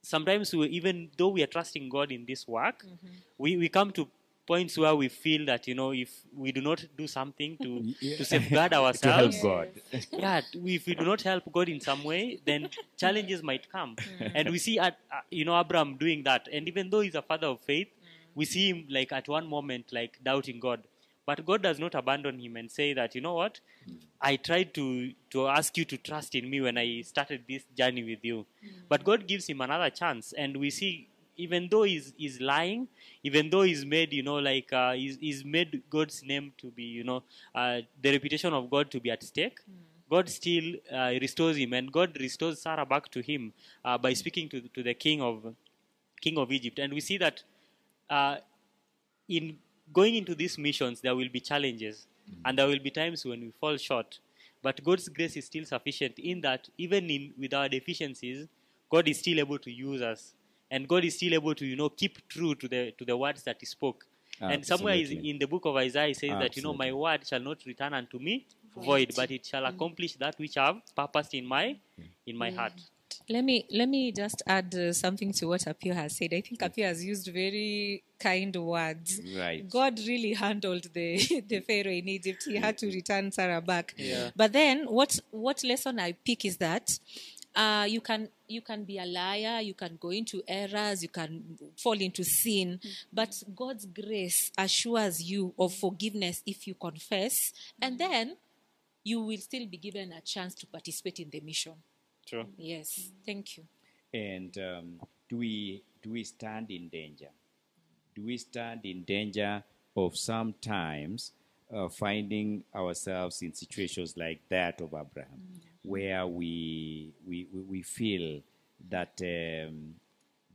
sometimes we, even though we are trusting God in this work, mm-hmm. we we come to points where we feel that, you know, if we do not do something to, yeah. to safeguard ourselves, to help God. Yeah, if we do not help God in some way, then challenges might come. Mm. And we see, at, uh, you know, Abraham doing that. And even though he's a father of faith, mm. we see him like at one moment like doubting God. But God does not abandon him and say that, you know what, mm. I tried to, to ask you to trust in me when I started this journey with you. Mm. But God gives him another chance, and we see even though he's, he's lying, even though he's made, you know, like, uh, he's, he's made God's name to be, you know, uh, the reputation of God to be at stake, mm. God still uh, restores him, and God restores Sarah back to him uh, by speaking to, to the king of, king of Egypt. And we see that uh, in going into these missions, there will be challenges, mm. and there will be times when we fall short. But God's grace is still sufficient in that, even in, with our deficiencies, God is still able to use us. And God is still able to, you know, keep true to the to the words that he spoke. Absolutely. And somewhere in the book of Isaiah, he says Absolutely. that, you know, my word shall not return unto me void, void but it shall accomplish that which I have purposed in my in my yeah. heart. Let me let me just add uh, something to what Apio has said. I think Apio has used very kind words. Right. God really handled the the Pharaoh in Egypt. He had to return Sarah back. Yeah. But then what what lesson I pick is that Uh, you can you can be a liar, you can go into errors, you can fall into sin, mm-hmm. but God's grace assures you of forgiveness if you confess, and then you will still be given a chance to participate in the mission. True. Yes. Mm-hmm. Thank you. And um, do we do we stand in danger? Do we stand in danger of sometimes uh, finding ourselves in situations like that of Abraham? Mm-hmm. Where we, we, we feel that um,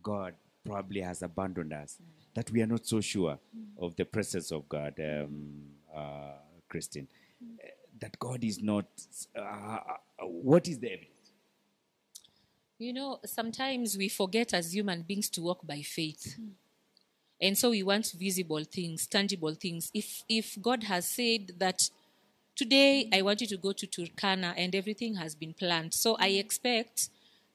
God probably has abandoned us. Mm. that we are not so sure mm. of the presence of God, um, uh, Christine. Mm. Uh, that God is not... Uh, what is the evidence? You know, sometimes we forget as human beings to walk by faith. Mm. And so we want visible things, tangible things. If if God has said that today I want you to go to Turkana and everything has been planned, so I expect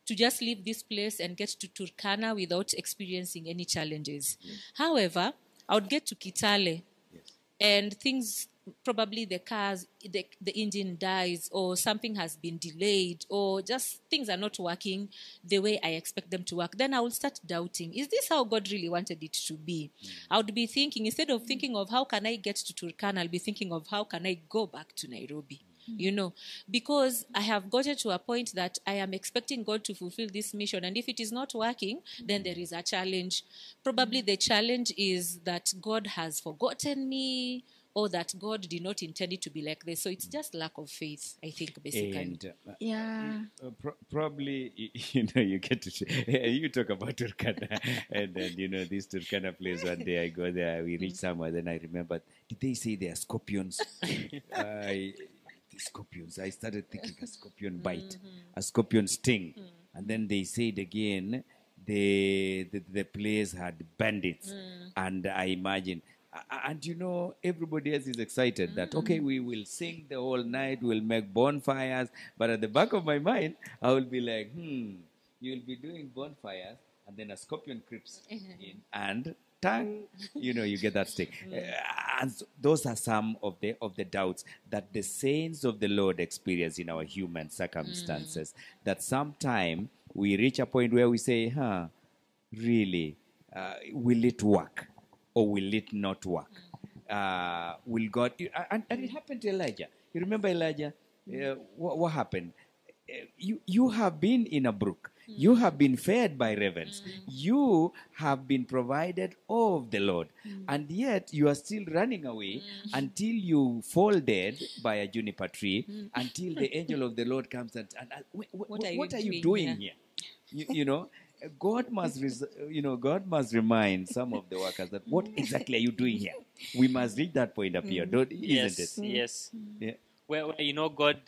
to just leave this place and get to Turkana without experiencing any challenges. Yes. However, I would get to Kitale yes. and things, probably the cars, the, the engine dies or something has been delayed or just things are not working the way I expect them to work. Then I will start doubting, is this how God really wanted it to be? Mm. I would be thinking, instead of thinking of how can I get to Turkana, I'll be thinking of how can I go back to Nairobi? You know, because I have gotten to a point that I am expecting God to fulfill this mission. And if it is not working, then there is a challenge. Probably the challenge is that God has forgotten me or that God did not intend it to be like this. So it's just lack of faith, I think, basically. And, uh, yeah. Uh, pro probably, you, you know, you get to, you talk about Turkana and then, you know, this Turkana place, one day I go there, we reach mm. somewhere, then I remember, did they say there are scorpions? I... Scorpions. I started thinking a scorpion bite, mm-hmm. a scorpion sting. Mm. And then they said again, the, the, the place had bandits. Mm. And I imagine, and you know, everybody else is excited mm. that, okay, we will sing the whole night, we'll make bonfires. But at the back of my mind, I will be like, hmm, you'll be doing bonfires. And then a scorpion creeps in and tongue, you know, you get that stick. Mm. Uh, and so those are some of the of the doubts that the saints of the Lord experience in our human circumstances. Mm. That sometime we reach a point where we say, huh, really, uh, will it work or will it not work? Mm. Uh, will God... Uh, and, and it happened to Elijah. You remember Elijah? Uh, wh what happened? Uh, you, you have been in a brook. You have been fed by ravens. Mm. You have been provided of the Lord. Mm. And yet you are still running away mm. until you fall dead by a juniper tree, mm. until the angel of the Lord comes and, and uh, what, what, are, what you are you doing here? here? You, you know, God must, res you know, God must remind some of the workers that what exactly are you doing here? We must reach that point up here, don't, yes, isn't it? Yes, yes. Where, where, you know, God...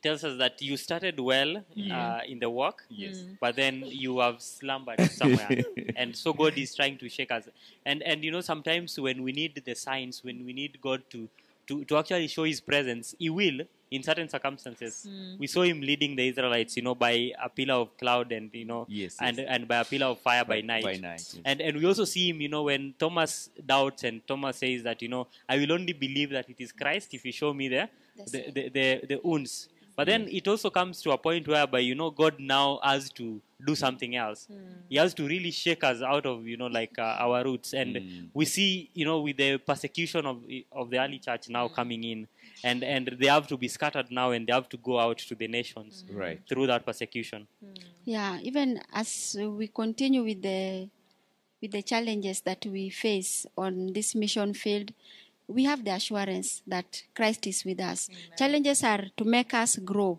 tells us that you started well mm. uh, in the work, yes. mm. but then you have slumbered somewhere. And so God is trying to shake us. And, and you know, sometimes when we need the signs, when we need God to, to, to actually show his presence, he will in certain circumstances. Mm. We saw him leading the Israelites, you know, by a pillar of cloud and, you know, yes, and, yes. and by a pillar of fire by, by night. By night yes. and, and we also see him, you know, when Thomas doubts and Thomas says that, you know, I will only believe that it is Christ if you show me the, the, the, the, the wounds. But then it also comes to a point whereby, you know, God now has to do something else. Mm. He has to really shake us out of, you know, like uh, our roots. And mm. we see, you know, with the persecution of, of the early church now mm. coming in. And, and they have to be scattered now and they have to go out to the nations mm. right. through that persecution. Mm. Yeah, even as we continue with the, with the challenges that we face on this mission field, we have the assurance that Christ is with us. Amen. Challenges are to make us grow.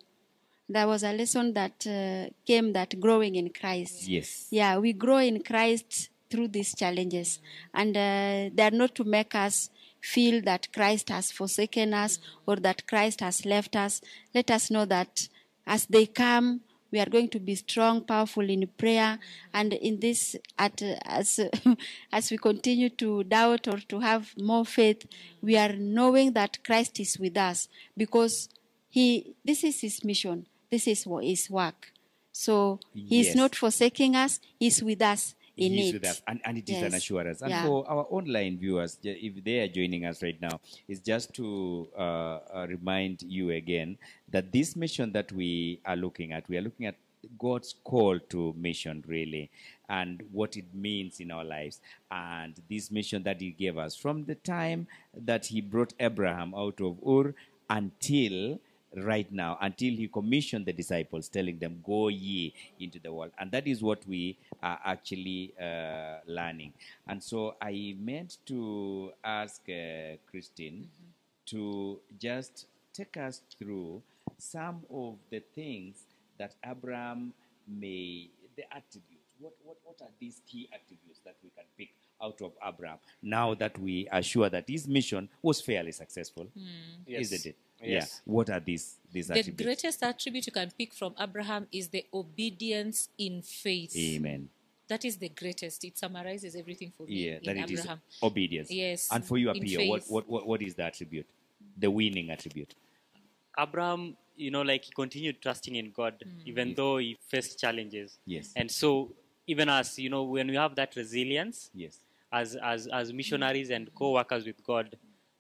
There was a lesson that uh, came that growing in Christ. Yes. Yeah, we grow in Christ through these challenges. And uh, they are not to make us feel that Christ has forsaken us or that Christ has left us. Let us know that as they come, we are going to be strong, powerful in prayer, and in this, at, uh, as uh, as we continue to doubt or to have more faith, we are knowing that Christ is with us because He. This is His mission. This is His work. So He yes. is not forsaking us. He is with us in He is it. With us. And, and it yes. is an assurance. And yeah. for our online viewers, if they are joining us right now, it's just to uh, uh, remind you again. That this mission that we are looking at, we are looking at God's call to mission, really, and what it means in our lives. And this mission that he gave us from the time that he brought Abraham out of Ur until right now, until he commissioned the disciples, telling them, go ye into the world. And that is what we are actually uh, learning. And so I meant to ask uh, Christine mm-hmm. to just take us through some of the things that Abraham may, the attributes, what, what, what are these key attributes that we can pick out of Abraham, now that we are sure that his mission was fairly successful, mm. yes. isn't it? Yes. Yeah. What are these, these the attributes? The greatest attribute you can pick from Abraham is the obedience in faith. Amen. That is the greatest. It summarizes everything for me. Yeah, in that it Abraham. Is obedience. Yes. And for you, Apio, what, what, what, what is the attribute? The winning attribute? Abraham, you know, like he continued trusting in God, mm. even yes. though he faced challenges. Yes. And so, even us, you know, when we have that resilience, yes. as, as, as missionaries and co-workers with God,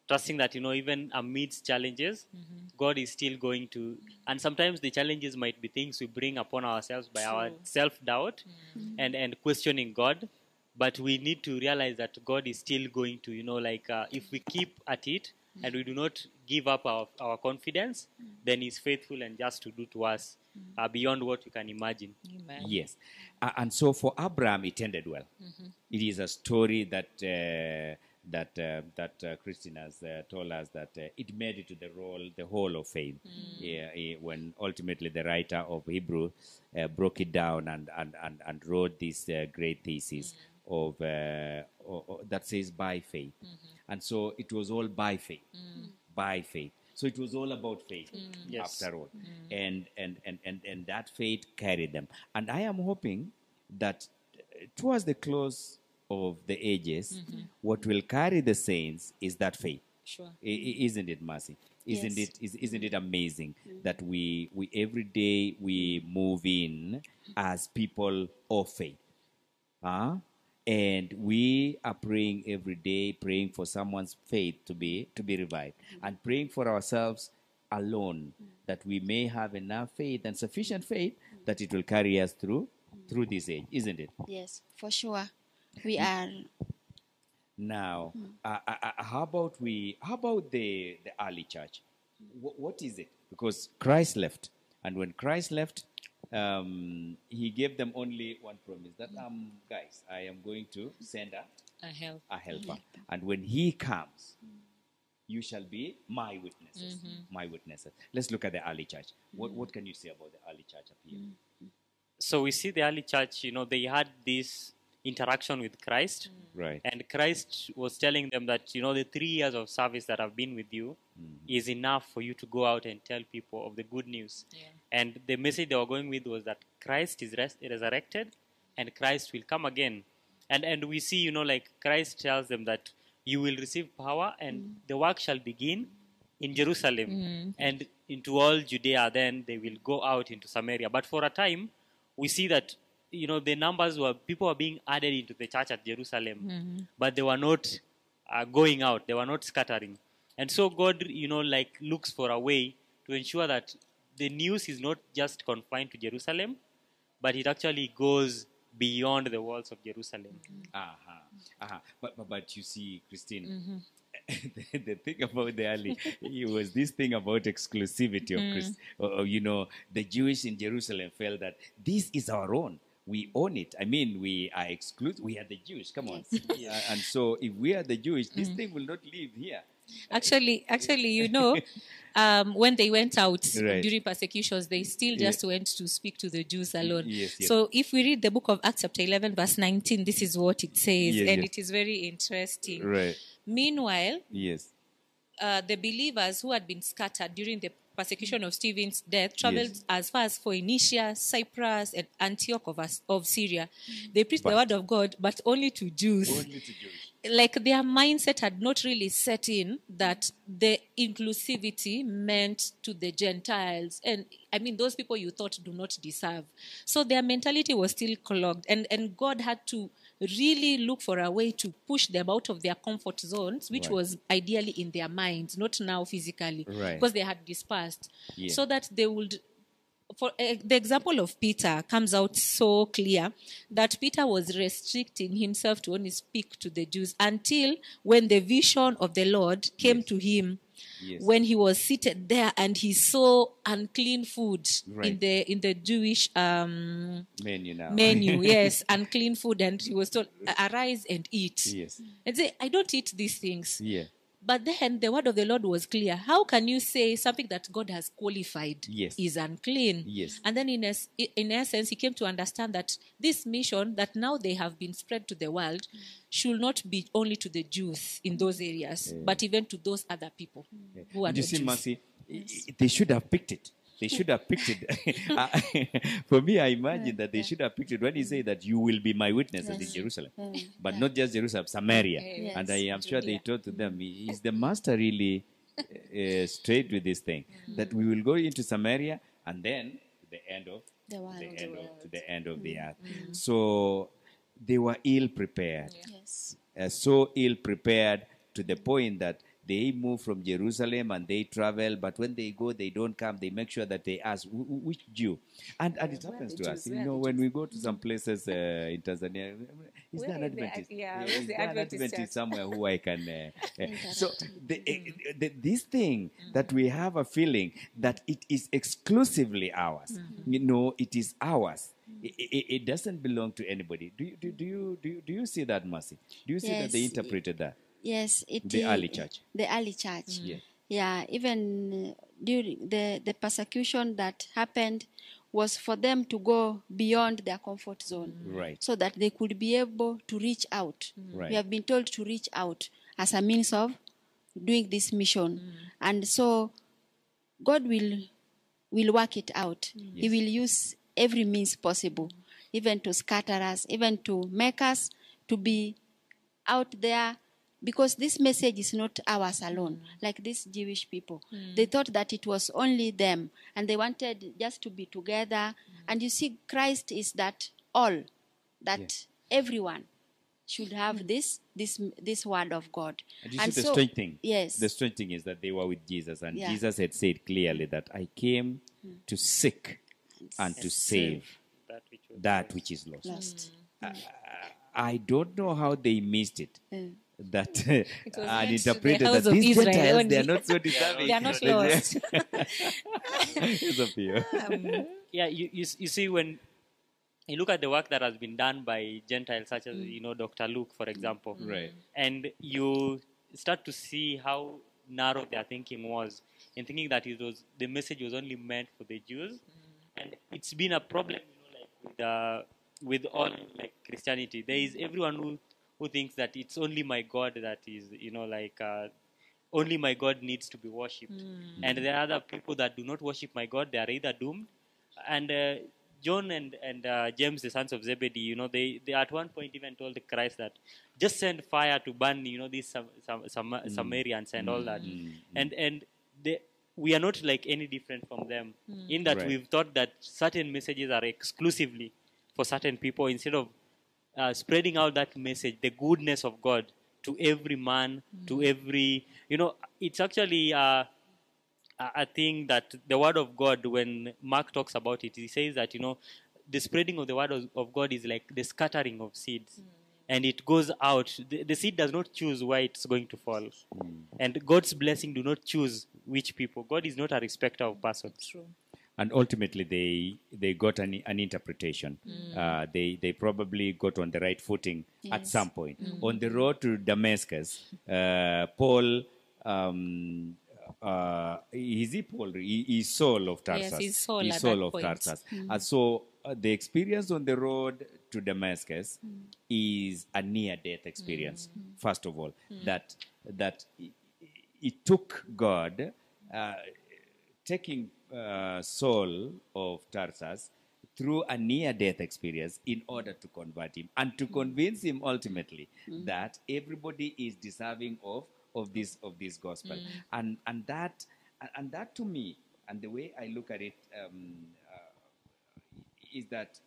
trusting that, you know, even amidst challenges, mm-hmm. God is still going to... And sometimes the challenges might be things we bring upon ourselves by True. Our self-doubt mm-hmm. and, and questioning God. But we need to realize that God is still going to, you know, like uh, if we keep at it mm-hmm. and we do not give up our, our confidence, mm-hmm. then he's faithful and just to do to us mm-hmm. uh, beyond what we can imagine. Amen. Yes. Uh, and so for Abraham, it ended well. Mm-hmm. It is a story that... Uh, that uh, that uh, Christine has uh, told us that uh, it made it to the role, the Hall of Fame, mm. yeah, yeah, when ultimately the writer of Hebrew uh, broke it down and, and, and, and wrote this uh, great thesis mm. of uh, or, or that says by faith. Mm-hmm. And so it was all by faith, mm. by faith. So it was all about faith mm. yes. after all. Mm. And, and, and, and, and that faith carried them. And I am hoping that towards the close of the ages, mm-hmm. what will carry the saints is that faith. Sure. I, isn't it, Masi? Isn't yes. it? Is, isn't it amazing mm-hmm. that we we every day we move in as people of faith, huh? And we are praying every day, praying for someone's faith to be to be revived, mm-hmm. and praying for ourselves alone mm-hmm. that we may have enough faith and sufficient faith mm-hmm. that it will carry us through mm-hmm. through this age, isn't it? Yes, for sure. We are now. Mm. Uh, uh, uh, how about we? How about the the early church? W what is it? Because Christ left, and when Christ left, um, he gave them only one promise: that um, guys, I am going to send a a, help. a helper, yeah. and when he comes, mm. you shall be my witnesses. Mm-hmm. My witnesses. Let's look at the early church. What what can you say about the early church up here? Mm. So we see the early church. You know, they had this interaction with Christ, mm. right? And Christ was telling them that, you know, the three years of service that I've been with you mm. is enough for you to go out and tell people of the good news. Yeah. And the message they were going with was that Christ is res resurrected and Christ will come again. And, and we see, you know, like Christ tells them that you will receive power and mm. the work shall begin in Jerusalem mm. and into all Judea. Then they will go out into Samaria. But for a time, we see that, you know, the numbers were, people were being added into the church at Jerusalem, mm-hmm. but they were not uh, going out. They were not scattering. And so God, you know, like looks for a way to ensure that the news is not just confined to Jerusalem, but it actually goes beyond the walls of Jerusalem. Mm-hmm. Uh-huh. Uh-huh. But, but, but you see, Christine, mm-hmm. the, the thing about the early, it was this thing about exclusivity of mm. Christ. Uh, you know, the Jewish in Jerusalem felt that this is our own. We own it. I mean, we are exclusive. We are the Jewish. Come on. Yeah. Uh, and so if we are the Jewish, this mm. thing will not live here. Actually, actually, you know, um, when they went out right. during persecutions, they still just yeah. went to speak to the Jews alone. Yes, yes. So if we read the book of Acts chapter eleven, verse nineteen, this is what it says. Yes, and yes. it is very interesting. Right. Meanwhile, yes. uh, the believers who had been scattered during the persecution of Stephen's death traveled yes. as far as Phoenicia, Cyprus, and Antioch of, of Syria. They preached but, the word of God, but only to Jews. Only to Jews. Like their mindset had not really set in that the inclusivity meant to the Gentiles. And I mean, those people you thought do not deserve. So their mentality was still clogged. And, and God had to really look for a way to push them out of their comfort zones, which right. was ideally in their minds, not now physically, right. because they had dispersed. Yeah. So that they would... For uh, the example of Peter comes out so clear that Peter was restricting himself to only speak to the Jews until when the vision of the Lord came yes. to him yes. when he was seated there and he saw unclean food right. in the in the Jewish um, menu. Now. Menu, yes, unclean food, and he was told, "Arise and eat." Yes, and say, "I don't eat these things." Yeah. But then the word of the Lord was clear. How can you say something that God has qualified yes. is unclean? Yes. And then in, es- in essence, he came to understand that this mission that now they have been spread to the world should not be only to the Jews in those areas, yeah. but even to those other people yeah. who are Did you see, Masi, yes. they should have picked it. They should have picked it. For me, I imagine that they should have picked it when he said that you will be my witnesses yes. in Jerusalem. Mm. But yeah. not just Jerusalem, Samaria. Yes. And I am sure Judea. They told to them, is the master really uh, straight with this thing? Mm. That we will go into Samaria and then to the end of the, the, end the, of, to the, end of mm. the earth. Mm. So they were ill prepared. Yes. Uh, so ill prepared to the point that they move from Jerusalem and they travel, but when they go, they don't come. They make sure that they ask, which Jew? And, and it happens to us. You know, when we go to some places uh, in Tanzania, is there an Adventist? Yeah, is there an Adventist somewhere who I can... Uh, uh, so the, uh, the, this thing that we have a feeling that it is exclusively ours. Mm-hmm. You know, it is ours. It, it, it doesn't belong to anybody. Do you, do, do you, do you, do you see that, Masi? Do you see yes, that they interpreted that? Yes, it the early church. The early church. Mm. Yeah. yeah, even during the, the persecution that happened was for them to go beyond their comfort zone. Mm. Right. So that they could be able to reach out. Mm. Right. We have been told to reach out as a means of doing this mission. Mm. And so God will will work it out. Mm. Yes. He will use every means possible, even to scatter us, even to make us to be out there. Because this message is not ours alone, mm. like these Jewish people. Mm. They thought that it was only them, and they wanted just to be together. Mm. And you see, Christ is that all, that yeah. everyone should have mm. this this this word of God. And you and see so, the strange thing? Yes. The strange thing is that they were with Jesus, and yeah. Jesus had said clearly that I came mm. to seek and, and to save, save that which, that which is lost. lost. Mm. Mm. I, I don't know how they missed it. Mm. That uh, and interpreted the that these Israel Gentiles, only. They are not so deserving. They are not lost. It's a fear. Um, yeah, you, you you see, when you look at the work that has been done by Gentiles, such as, mm. you know, Doctor Luke, for example, mm. right? And you start to see how narrow their thinking was in thinking that it was the message was only meant for the Jews. Mm. And it's been a problem, you know, like with, uh, with all like Christianity. There is everyone who who thinks that it's only my God that is, you know, like, uh, only my God needs to be worshipped. Mm. And there are other people that do not worship my God. They are either doomed. And uh, John and, and uh, James, the sons of Zebedee, you know, they, they at one point even told Christ that just send fire to burn, you know, these Sam, Sam, Sam, mm. Samaritans and mm. all that. Mm. And, and they, we are not like any different from them mm. in that right. we've thought that certain messages are exclusively for certain people instead of Uh, spreading out that message, the goodness of God to every man, mm. to every, you know, it's actually uh, a, a thing that the word of God, when Mark talks about it, he says that, you know, the spreading of the word of, of God is like the scattering of seeds. Mm. And it goes out. The, the seed does not choose where it's going to fall. Mm. And God's blessing do not choose which people. God is not a respecter of persons. True. And ultimately, they they got an, an interpretation. Mm. Uh, they they probably got on the right footing yes. at some point. Mm. On the road to Damascus, uh, Paul, um, uh, is he Paul? He, he's Saul of Tarsus. Yes, he's Saul, he's Saul of point. Tarsus. Mm. And so uh, the experience on the road to Damascus mm. is a near-death experience, mm. first of all. Mm. That, that it, it took God uh, taking... Uh, Saul of Tarsus through a near-death experience in order to convert him and to convince him ultimately mm. that everybody is deserving of of this of this gospel mm. and and that and that to me and the way I look at it um, uh, is that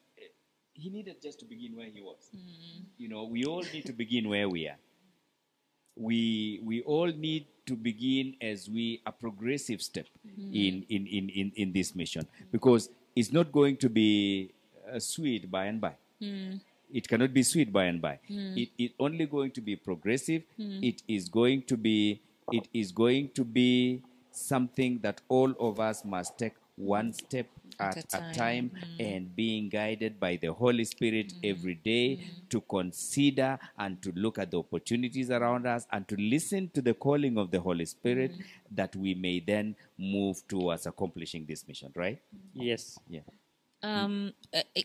he needed just to begin where he was. Mm. You know, we all need to begin where we are. We we all need to begin as we a progressive step mm. in, in, in, in, in this mission because it's not going to be uh, sweet by and by. Mm. It cannot be sweet by and by. Mm. It is only going to be progressive. Mm. It is going to be it is going to be something that all of us must take one step at a time, a time mm. and being guided by the Holy Spirit mm. every day mm. to consider and to look at the opportunities around us and to listen to the calling of the Holy Spirit mm. that we may then move towards accomplishing this mission, right? Yes. Yeah. Um,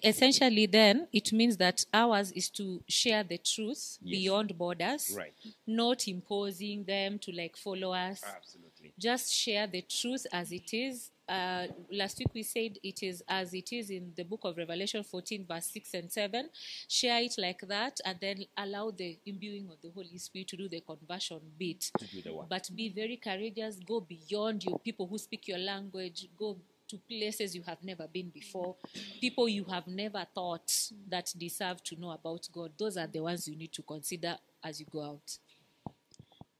essentially, then, it means that ours is to share the truth yes. beyond borders, right. not imposing them to, like, follow us. Absolutely. Just share the truth as it is. Uh, last week we said it is as it is in the book of Revelation fourteen, verse six and seven. Share it like that and then allow the imbuing of the Holy Spirit to do the conversion bit. To do the work. But be very courageous. Go beyond your people who speak your language. Go to places you have never been before, people you have never thought that deserve to know about God. Those are the ones you need to consider as you go out.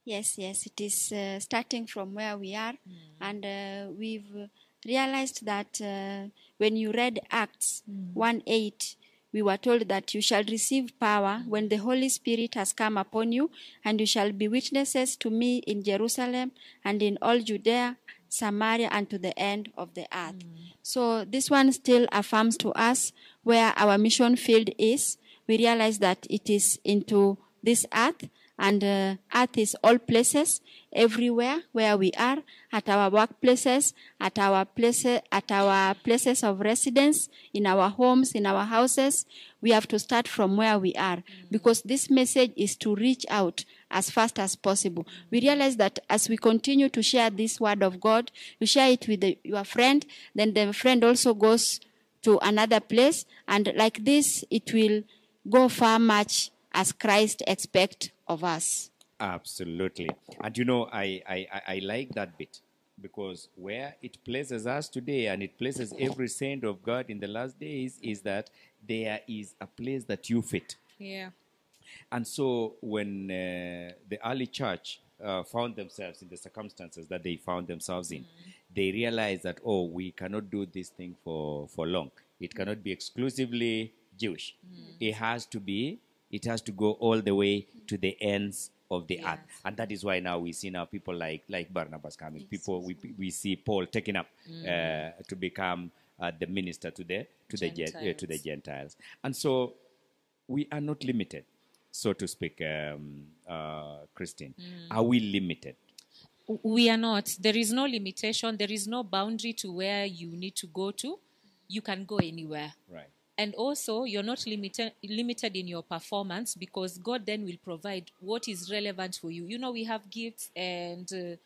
Yes, yes, it is uh, starting from where we are. Mm. And uh, we've realized that uh, when you read Acts mm. one eight, we were told that you shall receive power when the Holy Spirit has come upon you, and you shall be witnesses to me in Jerusalem and in all Judea, Samaria, and to the end of the earth. Mm. So this one still affirms to us where our mission field is. We realize that it is into this earth, and uh, earth is all places, everywhere where we are, at our workplaces, at our places, at our places of residence, in our homes, in our houses. We have to start from where we are, because this message is to reach out as fast as possible. We realize that as we continue to share this word of God, you share it with the, your friend, then the friend also goes to another place, and like this, it will go far much as Christ expects of us. Absolutely. And you know, I, I, I like that bit, because where it places us today, and it places every saint of God in the last days, is that there is a place that you fit. Yeah. And so when uh, the early church uh, found themselves in the circumstances that they found themselves in, mm. they realized that, oh, we cannot do this thing for, for long. It cannot be exclusively Jewish. Mm. It has to be, it has to go all the way to the ends of the yes. earth. And that is why now we see now people like, like Barnabas coming. Yes. People, we, we see Paul taken up mm. uh, to become uh, the minister to the, to, Gentiles. the uh, to the Gentiles. And so we are not limited, so to speak, um, uh, Christine. Mm. Are we limited? We are not. There is no limitation. There is no boundary to where you need to go to. You can go anywhere. Right. And also, you're not limited limited in your performance, because God then will provide what is relevant for you. You know, we have gifts, and uh,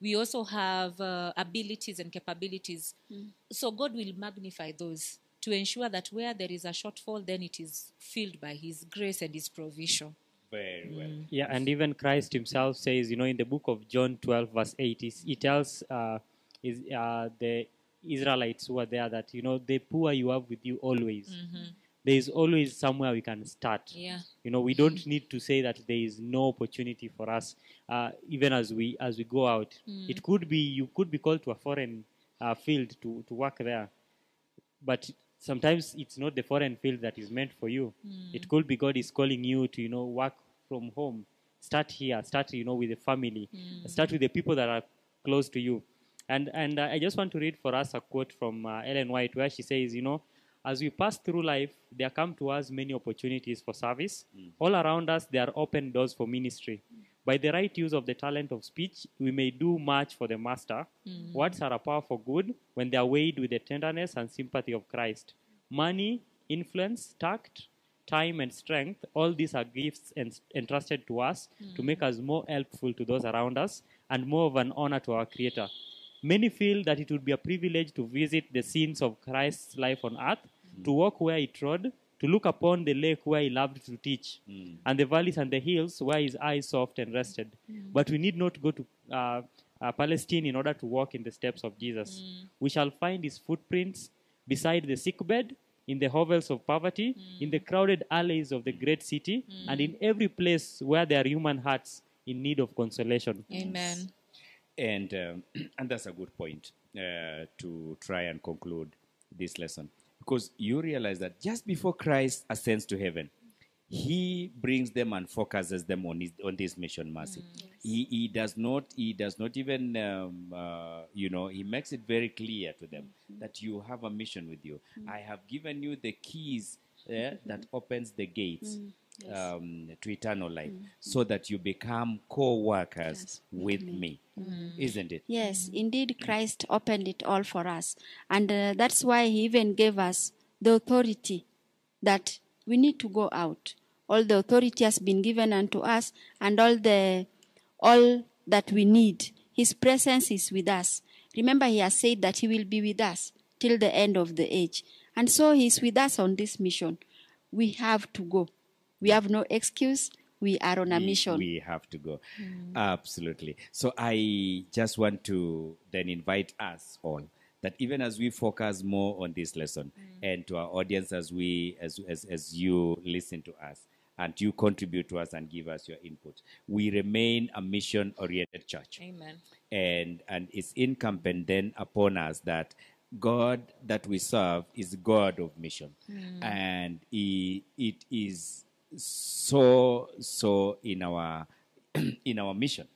we also have uh, abilities and capabilities. Mm. So God will magnify those to ensure that where there is a shortfall, then it is filled by his grace and his provision. Very well. Mm. Yeah, and even Christ himself says, you know, in the book of John twelve, verse eight, he tells uh, his, uh, the Israelites who are there that, you know, the poor you have with you always. Mm-hmm. There is always somewhere we can start. Yeah. You know, we don't need to say that there is no opportunity for us, uh, even as we as we go out. Mm. It could be, you could be called to a foreign uh, field to, to work there, but sometimes it's not the foreign field that is meant for you. Mm. It could be God is calling you to, you know, work from home. Start here. Start, you know, with the family. Mm. Start with the people that are close to you. And and uh, I just want to read for us a quote from uh, Ellen White, where she says, you know, as we pass through life, there come to us many opportunities for service. Mm. All around us, there are open doors for ministry. Mm. By the right use of the talent of speech, we may do much for the master. Mm. Words are a powerful good when they are weighed with the tenderness and sympathy of Christ. Money, influence, tact, time and strength, all these are gifts entrusted to us mm. to make us more helpful to those around us and more of an honor to our Creator. Many feel that it would be a privilege to visit the scenes of Christ's life on earth, mm. to walk where he trod, to look upon the lake where he loved to teach, mm. and the valleys and the hills where his eyes soft and rested. Mm. But we need not go to uh, uh, Palestine in order to walk in the steps of Jesus. Mm. We shall find his footprints beside the sickbed, in the hovels of poverty, mm. in the crowded alleys of the great city, mm. and in every place where there are human hearts in need of consolation. Amen. And um, and that's a good point uh, to try and conclude this lesson, because you realize that just before Christ ascends to heaven, He brings them and focuses them on his, on this mission, Mercy. Mm, yes. He he does not he does not even um, uh, you know, he makes it very clear to them mm-hmm. that you have a mission with you. Mm-hmm. I have given you the keys uh, mm-hmm. that opens the gates mm, yes. um, to eternal life, mm-hmm. so that you become co-workers yes. with mm-hmm. me, mm-hmm. isn't it? Yes, indeed, Christ opened it all for us, and uh, that's why he even gave us the authority that we need to go out. All the authority has been given unto us, and all the all that we need. His presence is with us. Remember, he has said that he will be with us till the end of the age. And so he is with us on this mission. We have to go. We have no excuse. We are on a we, mission. We have to go. Mm. Absolutely. So I just want to then invite us all, that even as we focus more on this lesson, mm. and to our audience, as we as as, as you listen to us, and you contribute to us and give us your input, we remain a mission-oriented church. Amen. And and it's incumbent then upon us that God that we serve is God of mission. Mm. And he, it is so, so in our, in our mission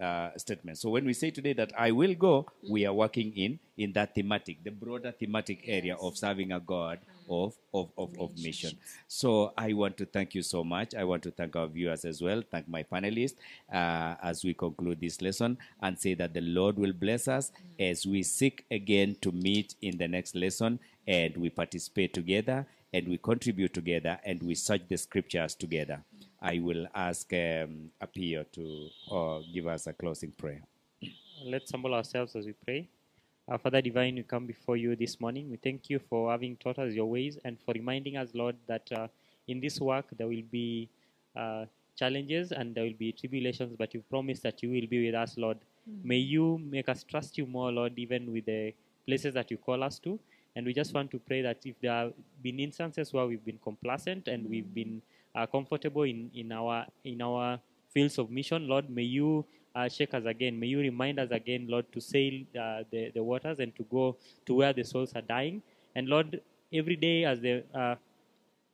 uh, statement. So when we say today that I will go, mm. we are working in, in that thematic, the broader thematic area yes. of serving a God Of, of, of, of mission. So I want to thank you so much. I want to thank our viewers as well. Thank my panelists uh, as we conclude this lesson, and say that the Lord will bless us as we seek again to meet in the next lesson, and we participate together, and we contribute together, and we search the scriptures together. I will ask um, Apio to uh, give us a closing prayer. Let's humble ourselves as we pray. Our Father Divine, we come before you this morning. We thank you for having taught us your ways, and for reminding us, Lord, that uh, in this work there will be uh, challenges and there will be tribulations, but you promised that you will be with us, Lord. Mm. May you make us trust you more, Lord, even with the places that you call us to. And we just want to pray that if there have been instances where we've been complacent and mm. we've been uh, comfortable in, in, our, in our fields of mission, Lord, may you Uh, shake us again. May you remind us again, Lord, to sail uh, the, the waters and to go to where the souls are dying. And Lord, every day as the uh,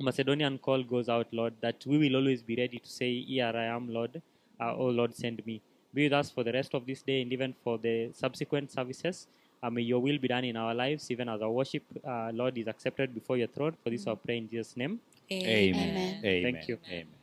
Macedonian call goes out, Lord, that we will always be ready to say, here I am, Lord. Uh, oh, Lord, send me. Be with us for the rest of this day, and even for the subsequent services. Uh, may your will be done in our lives, even as our worship, uh, Lord, is accepted before your throne. For this, our prayer in Jesus' name. Amen. Amen. Amen. Thank you. Amen.